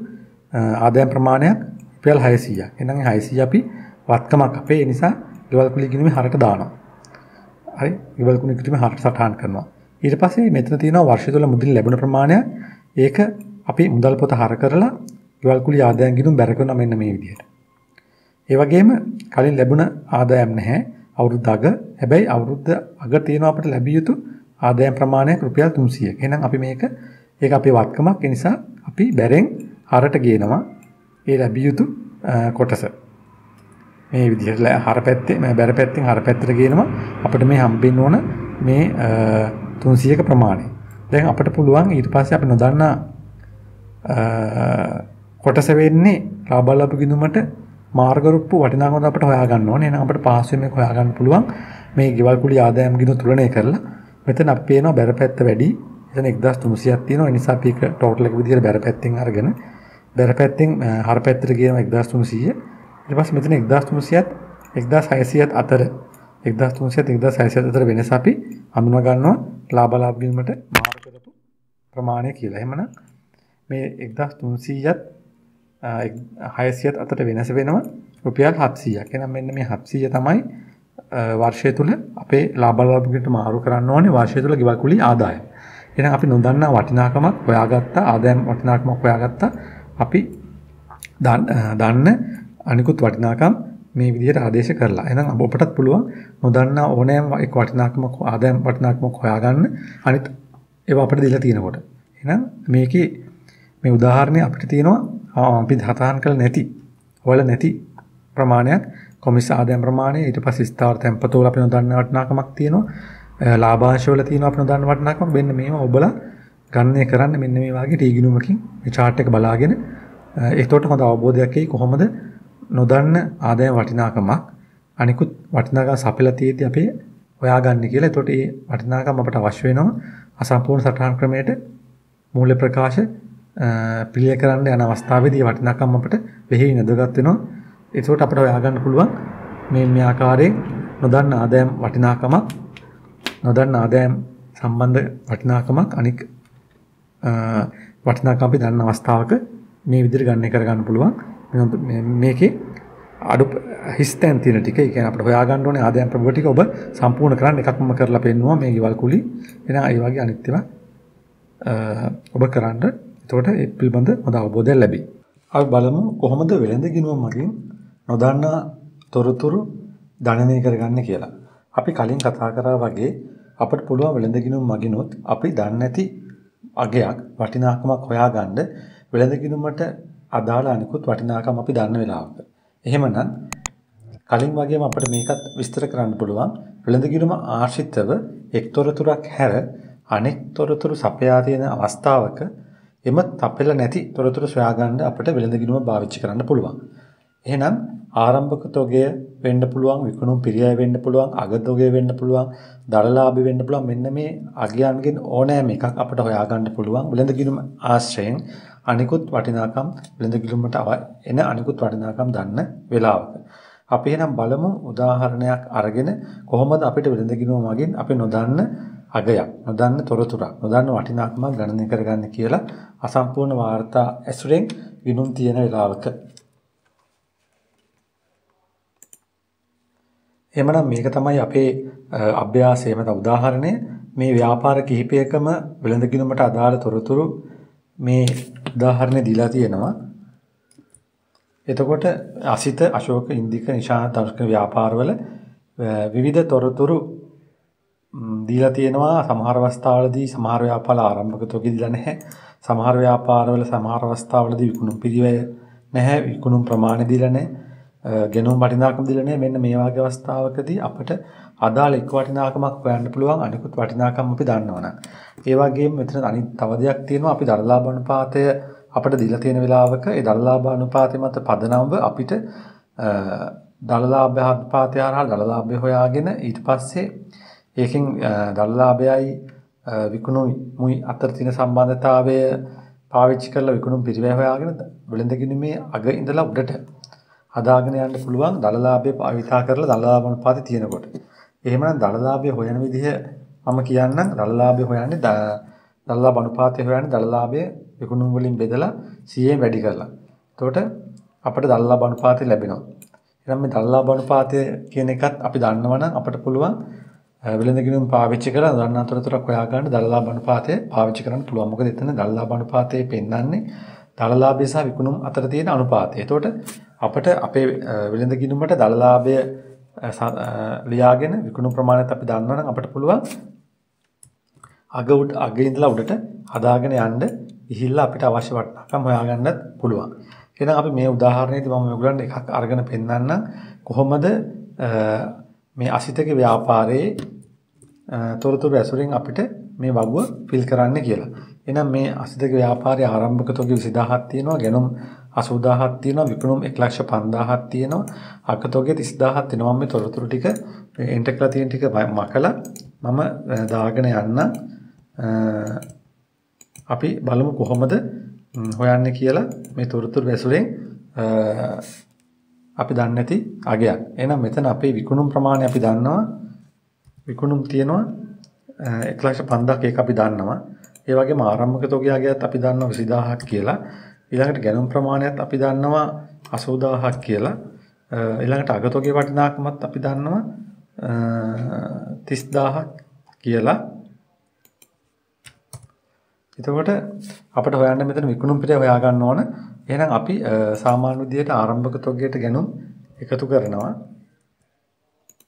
ආදායම් ප්‍රමාණයක් රුපියල් 600ක්. එහෙනම් 600 අපි වත්කමක් අපේ ඒ නිසා ගෙවල් කුලිය ගිණුමේ හරට දානවා. හරි. ගෙවල් කුලිය ගිණුමේ හරට සටහන් කරනවා. ඊට පස්සේ මෙතන තියෙනවා වර්ෂය තුළ මුදල් ලැබුණ ප්‍රමාණය. ඒක අපි මුදල් පොත හර කරලා ගෙවල් කුලිය ආදායම් ගිණුම් බැර කරනවා මෙන්න මේ විදිහට. ඒ වගේම කලින් ලැබුණ ආදායම් නැහැ අවුරුද්ද අග. හැබැයි අවුරුද්ද අග තියෙනවා අපිට ලැබිය යුතු ආදායම් ප්‍රමාණය රුපියල් 300ක්. එහෙනම් අපි මේක අපේ වත්කමක්. ඒ නිසා අපි බැරෙන් හරට ගේනවා ඒ ලැබිය යුතු කොටස. මේ විදිහට හර පැත්තේ බැර පැත්තෙන් හර පැත්තට ගේනවා අපිට මේ හම්බෙන්න ඕන මේ 300ක ප්‍රමාණය. දැන් අපිට පුළුවන් ඊට පස්සේ අපි නොදන්නා කොටස වෙන්නේ ලාභ ලාභ ගිණුමට මාර්ග රූප වටිනාකම අපිට හොයා ගන්න ඕනේ. එහෙනම් අපිට පාස්වෙන් මේක හොයා ගන්න පුළුවන්. මේ ගෙවල් කුලී ආදායම් ගිණුම තුලණය කරලා මෙතන අපි පේනවා බැර පැත්ත වැඩි. එතන 1300ක් තියෙනවා. ඒ නිසා අපි ඒක ටෝටල් එක විදිහට බැර පැත්තෙන් අරගෙන බැර පැත්තෙන් හර පැත්තට ගියම 1300. ඊට පස්සේ මෙතන 1300ත් 1600ත් අතර 1300ත් 1600ත් අතර වෙනස අපි හඳුනා ගන්නවා ලාභ ලාභ ගිණුමට මාර්ග කරපු ප්‍රමාණය කියලා. එහෙමනම් මේ 1300ත් 1600ත් අතර වෙනස වෙනවා රුපියල් 700ක්. එහෙනම් මෙන්න මේ 700 තමයි වර්ෂය තුල අපේ ලාභ ලාභ ගිණුමට මාරු කරන්න ඕනේ වර්ෂය තුල ගෙවල් කුලී ආදායම. එහෙනම් අපි නොදන්නා වටිනාකමක් හොයාගත්තා ආදායම් වටිනාකමක් හොයාගත්තා අපි දන්න අනිකුත් වටිනාකම් මේ විදිහට ආදේශ කරලා. එහෙනම් ඔබ ඔබටත් පුළුවන් නොදන්නා ඕනෑම එක් වටිනාකමක් ආදායම් වටිනාකමක් හොයාගන්න අනිත් ඒවා අපිට දීලා තියෙනකොට. එහෙනම් මේකේ මේ උදාහරණේ අපිට තියෙනවා අපි හදාහන් කළ නැති හොයලා නැති ප්‍රමාණයක් කොමිස් ආදායම් ප්‍රමාණය ඊට පස්සේ ස්ථාවර තැන්පත වල අපි නොදන්නා වටිනාකමක් තියෙනවා ලාභාංශ වල තියෙනවා අපි නොදන්නා වටිනාකමක් වෙන්න මේවා ඔබලා ගණනය කරන්න මෙන්න මේ වගේ ටී ගිණුමකින් මේ chart එක බලාගෙන එතකොට හොඳ අවබෝධයක් එයි කොහොමද නොදන්න ආදායම් වටිනාකමක් අනිකුත් වටිනාකම් සපයලා තියෙද්දි අපි හොයාගන්නේ කියලා. එතකොට මේ වටිනාකම් අපට අවශ්‍ය වෙනවා අසම්පූර්ණ සටහන් ක්‍රමයට මූල්‍ය ප්‍රකාශ පිළියෙල කරන්න යන අවස්ථාවේදී වටිනාකම් අපට වෙහි නදගත් වෙනවා. එතකොට අපට හොයාගන්න පුළුවන් මේ ආකාරයෙන් නොදන්න ආදායම් වටිනාකමක් නොදන්න ආදායම් සම්බන්ධ වටිනාකමක් අනික වටිනාකම් අපි දන්න අවස්ථාවක මේ විදිහට ගණනය කර ගන්න පුළුවන්. මේකේ අඩු හිස්තැන් තියෙන ටික ඒ කියන්නේ අපිට හොයා ගන්න ඕනේ ආදායම් ප්‍රබව ටික ඔබ සම්පූර්ණ කරන්න එකක්ම කරලා පෙන්නවා මේ ගෙවල් කුලි. එහෙනම් ඒ වගේ අනිත් ඒවා ඔබ කරන්න. එතකොට ඒ පිළිබඳ හොඳ අවබෝධයක් ලැබෙයි. අපි බලමු කොහොමද වෙළඳ ගිණුම මගින් නොදන්නා තොරතුරු ගණනය කරගන්න කියලා. අපි කලින් කතා කරා වගේ අපිට පුළුවන් වෙළඳ ගිණුම මගිනොත් අපි දන්නේ නැති අගයක් වටිනාකමක් හොයාගන්න වෙළඳ ගිණුමට අදාළ අනිකුත් වටිනාකම් අපි දන්න වෙලාවක. එහෙමනම් කලින් වගේම අපිට මේකත් විස්තර කරන්න පුළුවන්. වෙළඳ ගිණුම ආශ්‍රිතව එක්තරතුරක් හැර අනෙක් තොරතුරු සපයා තියෙන අවස්ථාවක එම තපෙල නැති තොරතුරු සොයාගන්න අපිට වෙළඳ ගිණුම භාවිතා කරන්න පුළුවන්. එහෙනම් ආරම්භක තොගය වෙන්න පුළුවන්, විකුණුම් පිරියය වෙන්න පුළුවන්, අග තොගය වෙන්න පුළුවන්, දරලාභි වෙන්න පුළුවන්. මෙන්න මේ අගයන්ගෙන් ඕනෑම එකක් අපිට හොයා ගන්න පුළුවන් වෙළඳ ගිණුම ආශ්‍රයෙන් අනිකුත් වටිනාකම් වෙළඳ ගිණුමට එන අනිකුත් වටිනාකම් දන්න වෙලාවක. අපි එහෙනම් බලමු උදාහරණයක් අරගෙන කොහොමද අපිට වෙළඳ ගිණුම මගින් අපි නොදන්න අගයක්, නොදන්න තොරතුරක්, නොදන්න වටිනාකමක් ගණනය කරගන්න කියලා අසම්පූර්ණ වාර්තා ඇසුරෙන් ගිණුම් තියෙන වෙලාවක. එහෙමනම් මේක තමයි අපේ අභ්‍යාසයේ මත උදාහරණය. මේ ව්‍යාපාර කිහිපයකම වෙළඳ ගිණුමට අදාළ තොරතුරු මේ උදාහරණේ දීලා තියෙනවා. එතකොට අසිත, අශෝක, ඉන්දික, නිශාන්ත, අනුෂ්ක ව්‍යාපාරවල විවිධ තොරතුරු දීලා තියෙනවා. සමහර අවස්ථාවලදී සමහර ව්‍යාපාර ආරම්භක තොගය දීලා නැහැ. සමහර ව්‍යාපාරවල සමහර අවස්ථාවලදී විකුණුම් පිරිවැය නැහැ, විකුණුම් ප්‍රමාණය දීලා නැහැ. ගෙනුම් වටිනාකම් දීලා නැහැ. මෙන්න මේ වගේ අවස්ථාවකදී අපිට අදාළ එක් වටිනාකමක් හොයන්න පුළුවන් අනිකුත් වටිනාකම් අපි දන්නවනම්. ඒ වගේම මෙතන අනිත් තව දෙයක් තියෙනවා. අපි දරලාභ අනුපාතය අපිට දීලා තියෙන වෙලාවක ඒ දරලාභ අනුපාතය මත පදනම්ව අපිට දරලාභ අනුපාතය හරහා දරලාභය හොයාගෙන ඊට පස්සේ ඒකෙන් දරලාභයයි විකුණුමුයි අතර තියෙන සම්බන්ධතාවය පාවිච්චි කරලා විකුණුම් පිරිවැය හොයාගෙන වෙළඳ ගිණුමේ අග ඉඳලා උඩට හදාගෙන යන්න පුළුවන් දළලාභය භාවිතා කරලා දළලාභ අනුපාතය තියෙනකොට. එහෙමනම් දළලාභය හොයන විදිහ මම කියන්නම්. දළලාභය හොයන්නේ දළලාභ අනුපාතය හොයන්නේ දළලාභය විකුණුම් වලින් බෙදලා 100ෙන් වැඩි කරලා. එතකොට අපිට දළලාභ අනුපාතය ලැබෙනවා. එහෙනම් මේ දළලාභ අනුපාතය කියන එකත් අපි දන්නවනම් අපිට පුළුවන් වෙළඳ ගිණුම් පාවිච්චි කරලා දන්නා තොරතුරක් හොයාගන්න දළලාභ අනුපාතය පාවිච්චි කරන්න පුළුවන්. මොකද එතන දළලාභ අනුපාතයේ පෙන්නන්නේ දළලාභය සහ විකුණුම් අතර තියෙන අනුපාතය. එතකොට අපිට අපේ වෙළඳ ගිණුමට දළලාභය ලියාගෙන විකුණුම් ප්‍රමාණයත් අපි දන්නවනම් අපිට පුළුවන් අග අග ඉඳලා උඩට හදාගෙන යන්න ඉහිල්ලා අපිට අවශ්‍ය වටනකම් හොයාගන්නත් පුළුවන්. එහෙනම් අපි මේ උදාහරණයේදී මම ඔයගලන්ට එකක් අරගෙන පෙන්නන්නම් කොහොමද මේ අසිතක ව්‍යාපාරයේ තොරතුරු ඇසුරින් අපිට මේ වගුව ෆිල් කරන්න කියලා. එහෙනම් මේ අසිතක ව්‍යාපාරයේ ආරම්භක තොග 20000ක් තියෙනවා, ගෙනුම් 80000ක් තියෙනවා, විකුණුම් 105000ක් තියෙනවා, අකතොගේ 30000ක් තියෙනවා. මම මේ තොරතුරු ටික එන්ටර් කරලා තියෙන ටික මකලා මම දාගෙන යන්න. අපි බලමු කොහොමද හොයන්නේ කියලා මේ තොරතුරු ඇසුරෙන් අපි දන්නේ නැති අගයක්. එහෙනම් මෙතන අපේ විකුණුම් ප්‍රමාණය අපි දන්නවා. විකුණුම් තියෙනවා 105000ක්, ඒක අපි දන්නවා. ඒ වගේම ආරම්භක තොගේ අගයත් අපි දන්නවා 20000ක් කියලා. ඊළඟට ගැනුම් ප්‍රමාණයත් අපි දන්නවා 80000ක් කියලා. ඊළඟට අග තොගේ වටිනාකමත් අපි දන්නවා 30000ක් කියලා. එතකොට අපිට හොයන්න මෙතන විකුණුම් පිටේ හොයා ගන්න ඕන. එහෙනම් අපි සාමාන්‍ය විදියට ආරම්භක තොගයට ගෙනුම් එකතු කරනවා.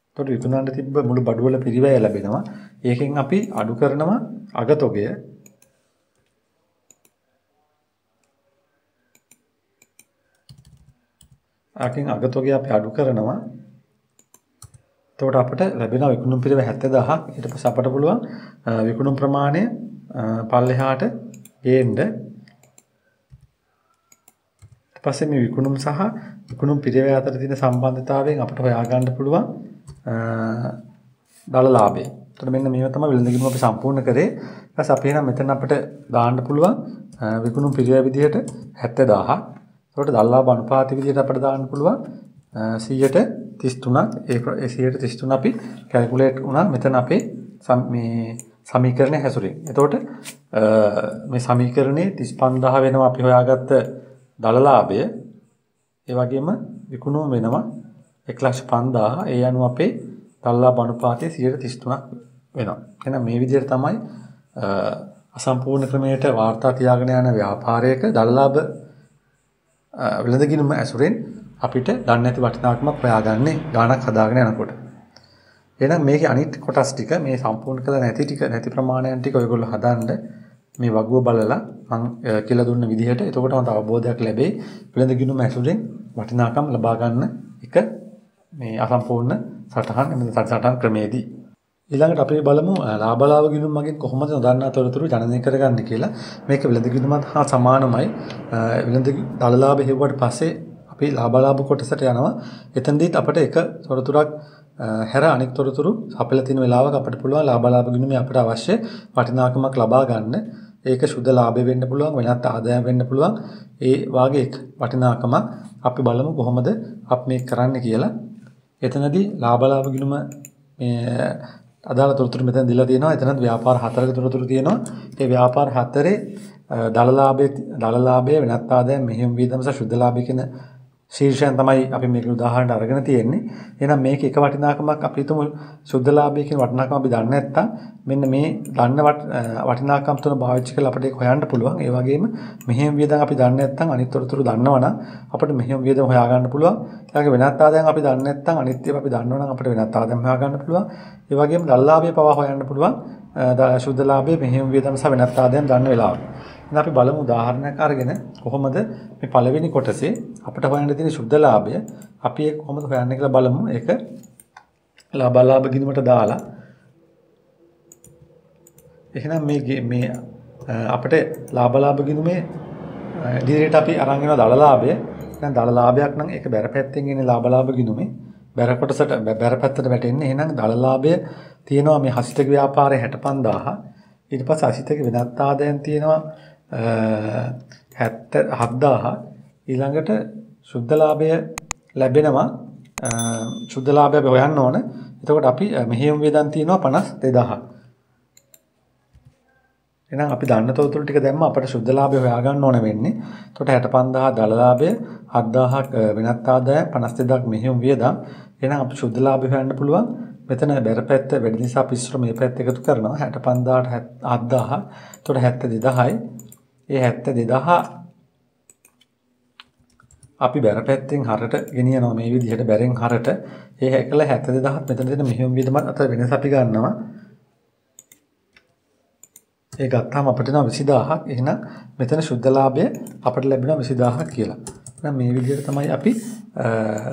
එතකොට විකුණන්න තිබ්බ මුළු බඩු වල පිරිවැය ලැබෙනවා. ඒකෙන් අපි අඩු කරනවා අග තොගය. ආකින් අග තොගය අපි අඩු කරනවා. එතකොට අපිට ලැබෙනවා විකුණුම් පිරිවැය 70000ක්. ඊට පස්සේ අපට පුළුවන් විකුණුම් ප්‍රමාණය පල්ලෙහාට ගේන්න. ඊපස්සේ මේ විකුණුම් සහ විකුණුම් පිරිවැය අතර තියෙන සම්බන්ධතාවයෙන් අපිට හොයා ගන්න පුළුවන් දල ලාභය. එතකොට මෙන්න මේව තමයි විලඳගිම අපි සම්පූර්ණ කරේ. ඊපස්සේ අපි එහෙනම් මෙතන අපිට දාන්න පුළුවන් විකුණුම් පිරිවැය විදිහට 70000ක්. එතකොට දල ලාභ අනුපාතය විදිහට අපිට දාන්න පුළුවන් 100ට 33ක්. ඒ 100ට 33 අපි කැල්කියුලේට් වුණා මෙතන අපේ මේ समीकरण हसुरी एतोट मे समीकरण 35000 वेनवा අපි හොයාගත්ත දල ලාභය. ඒ වගේම විකුණුම වෙනවා 105000. ඒ අනුව අපේ දල ලාභ අනුපාතය 33ක් වෙනවා. එහෙනම් මේ විදිහට තමයි අසම්පූර්ණ ක්‍රමයට වාර්තා තියාගෙන යන ව්‍යාපාරයක දල ලාභ විලඳගිනුම ඇසුරෙන් අපිට දන්නේ නැති වටිනාකමක් හොයාගන්නේ ගණක් හදාගෙන යනකොට. එහෙනම් මේකේ අනිත් කොටස් ටික මේ සම්පූර්ණ කළ නැති ටික නැති ප්‍රමාණයන් ටික ඔයගොල්ලෝ හදන්න මේ වගුව බලලා මම කියලා දුන්න විදිහට. එතකොට මට අවබෝධයක් ලැබෙයි විලඳගිනුම ඇසුරෙන් වටිනාකම් ලබා ගන්න එක මේ අසම්පූර්ණ සටහන් මේ සටහන් ක්‍රමයේදී. ඊළඟට අපි බලමු ලාභ ලාභ ගිණුම් මගින් කොහොමද නොදන්නා තොරතුරු ගණනය කරගන්නේ කියලා. මේක විලඳගිනුමත් හා සමානමයි. විලඳගිනු දල ලාභ හේවුවට පස්සේ අපි ලාභ ලාභ කොටසට යනවා. එතනදීත් අපිට එක තොරතුරක් හැර අනෙක් තොරතුරු අපිලා තියෙන වෙලාවක අපිට පුළුවන් ලාභ ලාභ ගිණුමේ අපිට අවශ්‍ය වටිනාකමක් ලබා ගන්න. ඒක සුද්ධ ලාභය වෙන්න පුළුවන්, වෙනත් ආදායම් වෙන්න පුළුවන්. ඒ වාගේ වටිනාකමක් අපි බලමු කොහොමද අපි මේක කරන්න කියලා. එතනදී ලාභ ලාභ ගිණුම මේ අදාළ තොරතුරු මෙතන දීලා තියෙනවා. එතනත් ව්‍යාපාර 4ක තොරතුරු තියෙනවා. ඒ ව්‍යාපාර 4ේ දල ලාභය වෙනත් ආදායම් මෙහෙම වීදම සහ සුද්ධ ලාභය කියන ශීර්ෂයන් තමයි අපි මේක උදාහරණ අරගෙන තියෙන්නේ. එහෙනම් මේක එක වටිනාකමක් අපි තුමු සුද්ධ ලාභය කියන වටිනාකම අපි දන්නේ නැත්නම් මෙන්න මේ දන්න වටිනාකම් තුන භාවිතා කරලා අපිට ඒක හොයන්න පුළුවන්. ඒ වගේම මෙහෙම වියදම් අපි දන්නේ නැත්නම් අනිත් තොරතුරු දන්නවනම් අපිට මෙහෙම වියදම් හොයා ගන්න පුළුවන්. ඊළඟ වෙනත් ආදායම් අපි දන්නේ නැත්නම් අනිත් ඒවා අපි දන්නවනම් අපිට වෙනත් ආදායම් හොයා ගන්න පුළුවන්. ඒ වගේම දල ලාභය පවා හොයන්න පුළුවන්. සුද්ධ ලාභය මෙහෙම වියදම් සහ වෙනත් ආදායම් දන්න වෙලාවට. අපි බලමු උදාහරණයක් අරගෙන කොහොමද මේ පළවෙනි කොටසේ අපිට හොයන්න තියෙන සුද්ධ ලාභය අපි ඒක කොහොමද හොයන්නේ කියලා බලමු. ඒක ලාභ ලාභ ගිණුමට දාලා එහෙනම් මේ අපිට ලාභ ලාභ ගිණුමේ ඉදිරියට අපි අරන් යන දල ලාභය. දැන් දල ලාභයක් නම් ඒක බැර පැත්තෙන් එන්නේ ලාභ ලාභ ගිණුමේ බැර කොටසට බැර පැත්තට වැටෙන්නේ. එහෙනම් දල ලාභය තියෙනවා මේ හසිතක ව්‍යාපාරයේ 65000. ඊට පස්සේ අසිතක වෙනත් ආදායම් තියෙනවා 77000. ඊළඟට සුද්ධ ලාභය ලැබෙනවා. සුද්ධ ලාභය අපි හොයන්න ඕන. එතකොට අපි මෙහෙම වේදන් තියෙනවා 52000ක්. එහෙනම් අපි දන්න තොරතුරු ටික දැම්ම අපිට සුද්ධ ලාභය හොයා ගන්න ඕන වෙන්නේ. එතකොට 65000 දල ලාභය 7000ක් වෙනත් ආදායම් 52000ක් මෙහෙම වේදන්. එහෙනම් අපි සුද්ධ ලාභය හොයන්න පුළුවන්. මෙතන බැර පැත්ත වැඩි නිසා අපි ඉස්සර මේ පැත්ත එකතු කරනවා 65000ට 7000. එතකොට 72000යි. ඒ 72000 අපි බැර පැත්තෙන් හරට ගෙනියනවා මේ විදිහට බැරෙන් හරට. ඒ හැකල 72000ත් මෙතන තියෙන මෙහෙම විදිහට අත වෙනස අපි ගන්නවා. ඒක ගත්තාම අපිට එනවා 20000ක්. එහෙනම් මෙතන සුද්ධ ලාභය අපිට ලැබෙනවා 20000ක් කියලා. එහෙනම් මේ විදිහට තමයි අපි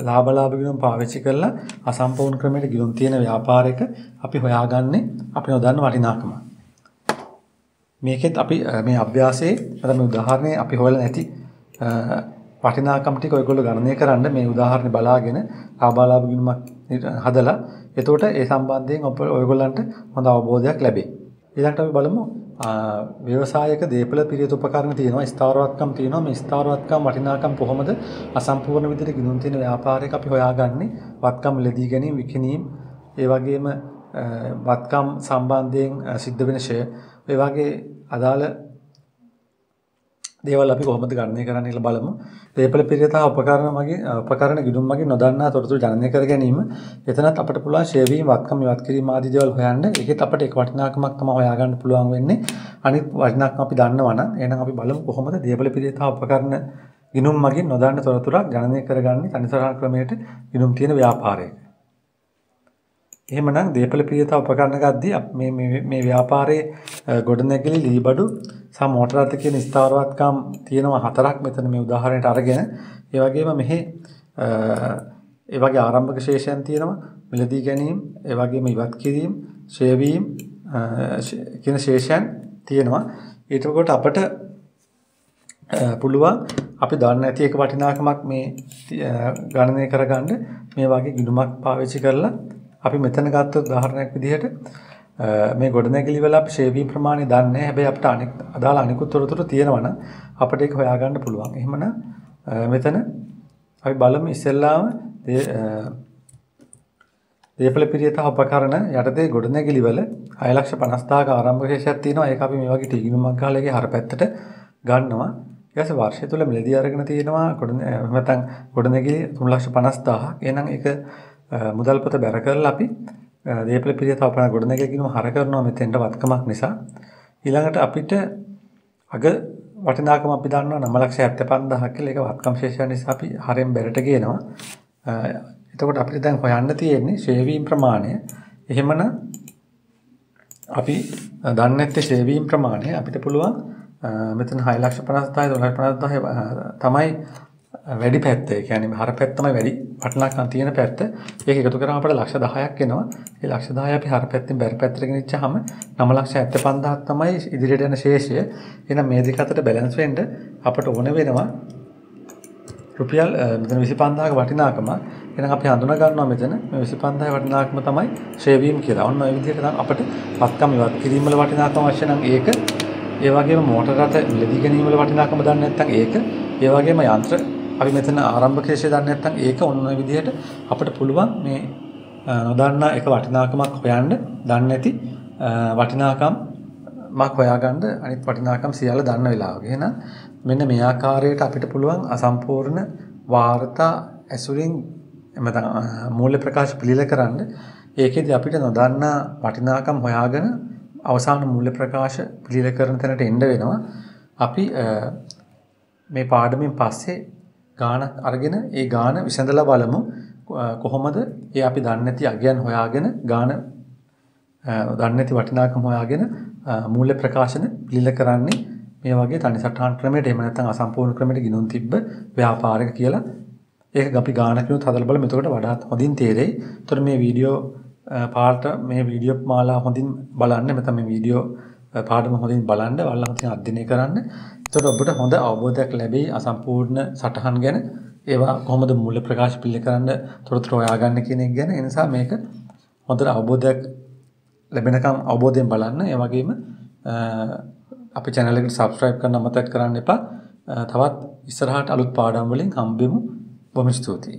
ලාභ ලාභ ගිණුම් පාවිච්චි කරලා අසම්පූර්ණ ක්‍රමයට ගිණුම් තියෙන ව්‍යාපාරයක අපි හොයාගන්නේ අපි නොදන්න වටිනාකම. මේකෙත් අපි මේ අභ්‍යාසයේ නැත්නම් උදාහරණේ අපි හොයලා නැති වටිනාකම් ටික ඔයගොල්ලෝ ගණනය කරන්න මේ උදාහරණේ බලාගෙන ලාභ ලාභ ගිණුමක් හදලා එතකොට ඒ සම්බන්ධයෙන් ඔයගොල්ලන්ට හොඳ අවබෝධයක් ලැබේ. ඊළඟට අපි බලමු ව්‍යවසායක දේපළ පිරියුත් උපකරණ තියෙනවා ස්ථාවරවත්කම් තියෙනවා මේ ස්ථාවරවත්කම් වටිනාකම් කොහොමද අසම්පූර්ණ විදිහට ගිණුම් තියෙන ව්‍යාපාරයක අපි හොයාගන්නේ වත්කම් ලෙදී ගැනීම විකිණීම් ඒ වගේම වත්කම් සම්බන්ධයෙන් සිද්ධ වෙන ෂය ඒ වගේ අදාළ දේවල් අපි කොහොමද ගණනය කරන්නේ කියලා බලමු. දේපළ පිරියතා උපකරණ ගිණුම් මගින් නොදන්නා තොරතුරු ගණනය කර ගැනීම. එතනත් අපිට පුළුවන් ෂේවීම්, වත්කම්, ඉවත් කිරීම ආදී දේවල් හොයන්න. ඒකෙත් අපිට එක වටිනාකමක් තමයි හොයාගන්න පුළුවන් වෙන්නේ. අනිත් වටිනාකම් අපි දන්නවා නම් එහෙනම් අපි බලමු කොහොමද දේපළ පිරියතා උපකරණ ගිණුම් මගින් නොදන්න තොරතුරු ගණනය කරගන්නේ තනිසරණ ක්‍රමයට ගිණුම් තියෙන ව්‍යාපාරයක. එහෙමනම් දේපළ පිරියතා උපකරණ ගද්දී මේ ව්‍යාපාරයේ ගොඩනැගිලි ලීබඩු සහ මෝටර රථ කියන ස්ථාවරවත්කම් තියෙනවා හතරක් මෙතන මේ උදාහරණයට අරගෙන ඒ වගේම මෙහි ඒ වගේ ආරම්භක ශේෂයන් තියෙනවා මිලදී ගැනීම ඒ වගේම ඉවත් කිරීම ෂේවීම් කියන ශේෂයන් තියෙනවා ඊට කොට අපිට පුළුවන් අපි දන්නේ නැති එක වටිනාකමක් මේ ගණනය කරගන්න මේ වගේ ගිණුමක් පාවිච්චි කරලා අපි මෙතන ගත්ත උදාහරණයක් විදිහට මේ ගොඩනැගිලි වල අපි ෂේවීම් ප්‍රමාණය දන්නේ නැහැ. හැබැයි අපිට අදාළ අනිකුත් තොරතුරු තියෙනවා නම් අපිට ඒක හොයාගන්න පුළුවන්. එහෙමනම් මෙතන අපි බලමු ඉස්සෙල්ලාම දේපළ පිරියතා උපකරණ යටතේ ගොඩනැගිලි වල 6,50,000ක ආරම්භක ශේෂයක් තියෙනවා. ඒක අපි මේ වගේ තීගිනුමක් ගහලා ඒකේ හර පැත්තට ගන්නවා. ඊට පස්සේ වර්ෂය තුල මිලදී අරගෙන තියෙනවා ගොඩනැගිලි 3,50,000ක්. එහෙනම් ඒක මුදල්පත බැර කරලා අපි දේපළ පිරියතා උපකරණ ගොඩනැගිලි ගිණුම හර කරනවා මෙතෙන්ට වත්කමක් නිසා. ඊළඟට අපිට අග වටිනාකම අපි දන්නවා 9,75,000ක් කියලා. ඒක වත්කම් ශේෂය නිසා අපි හරෙන් බැරට ගේනවා. එතකොට අපිට දැන් හොයන්න තියෙන්නේ ෂේවීම් ප්‍රමාණය. එහෙමනම් අපි දන්නේ නැත්තේ ෂේවීම් ප්‍රමාණය. අපිට පුළුවන් මෙතන 6,50,000 1,50,000 තමයි වැඩි පැත්ත. ඒ කියන්නේ හර පැත්ත තමයි වැඩි වටිනාකම් තියෙන පැත්ත. ඒක එකතු කරාම අපිට 10,10,000ක් එනවා. ඒ 10,10,000 අපි හර පැත්තෙන් බැරි පැත්තට ගෙනිච්චාම 9,75,000ක් තමයි ඉදිරියට යන ශේෂය. එහෙනම් මේ දෙක අතර බැලන්ස් වෙන්න අපට ඕන වෙනවා රුපියල් මෙතන 25,000ක වටිනාකම. එහෙනම් අපි හඳුනා ගන්නවා මෙතන මේ 25,000 වටිනාකම තමයි ෂේවීම් කියලා. ඔන්න ඔය විදිහට නම් අපිට වත්කම් ඉවත් කිරීම වල වටිනාකම අවශ්‍ය නම් ඒක. ඒ වගේම මෝටර රථ මිලදී ගැනීම වල වටිනාකම දන්නේ නැත්නම් ඒක. ඒ වගේම යන්ත්‍ර අපි මෙතන ආරම්භක ශේෂය දන්නේ නැත්නම් ඒක ඔන්න ඔය විදිහට අපිට පුළුවන් මේ නොදන්නා එක වටිනාකමක් හොයන්න දන්නේ නැති වටිනාකමක් හොයාගන්න අනිත් වටිනාකම් සියල්ල දන්න වෙලාවක. එහෙනම් මෙන්න මේ ආකාරයට අපිට පුළුවන් අසම්පූර්ණ වාර්තා ඇසුරින් එමෙතන මූල්‍ය ප්‍රකාශ පිළිල කරන්න. ඒකෙදි අපිට නොදන්නා වටිනාකම් හොයාගෙන අවසාන මූල්‍ය ප්‍රකාශ පිළිල කරන තැනට එන්න වෙනවා. අපි මේ පාඩමෙන් පස්සේ ගානක් අරගෙන ඒ ගාන විසඳලා බලමු කොහොමද ඒ අපි දන්නේ නැති අගයන් හොයාගෙන ගාන දන්නේ නැති වටිනාකම් හොයාගෙන මූල්‍ය ප්‍රකාශන පිළිල කරන්නේ මේ වගේ තනිසටහන් ක්‍රමයට එහෙම නැත්නම් අසම්පූර්ණ ක්‍රමයට ගිණුම් තිබ්බ ව්‍යාපාරයක කියලා. ඒක අපි ගානකිනුත් හදලා බලමු. එතකොට වඩාත් හොඳින් තේරෙයි. එතකොට මේ වීඩියෝ පාඩ මේ වීඩියෝ මාලා හොඳින් බලන්න. මෙතන මේ වීඩියෝ පාඩම හොඳින් බලන්න. ඔයාලා හොඳින් අධ්‍යයනය කරන්න. එතකොට ඔබට හොඳ අවබෝධයක් ලැබෙයි අසම්පූර්ණ සටහන් ගැන. ඒවා කොහොමද මූල්‍ය ප්‍රකාශ පිළිල කරන්න තොරතුරු හොයාගන්න කියන එක ගැන. ඒ නිසා මේක හොඳට අවබෝධයක් ලැබෙනකම් අවබෝධයෙන් බලන්න. ඒ වගේම අපේ channel එකට subscribe කරන්න අමතක කරන්න එපා. තවත් ඉස්සරහට අලුත් පාඩම් වලින් හම්බෙමු. බොහොම ස්තුතියි.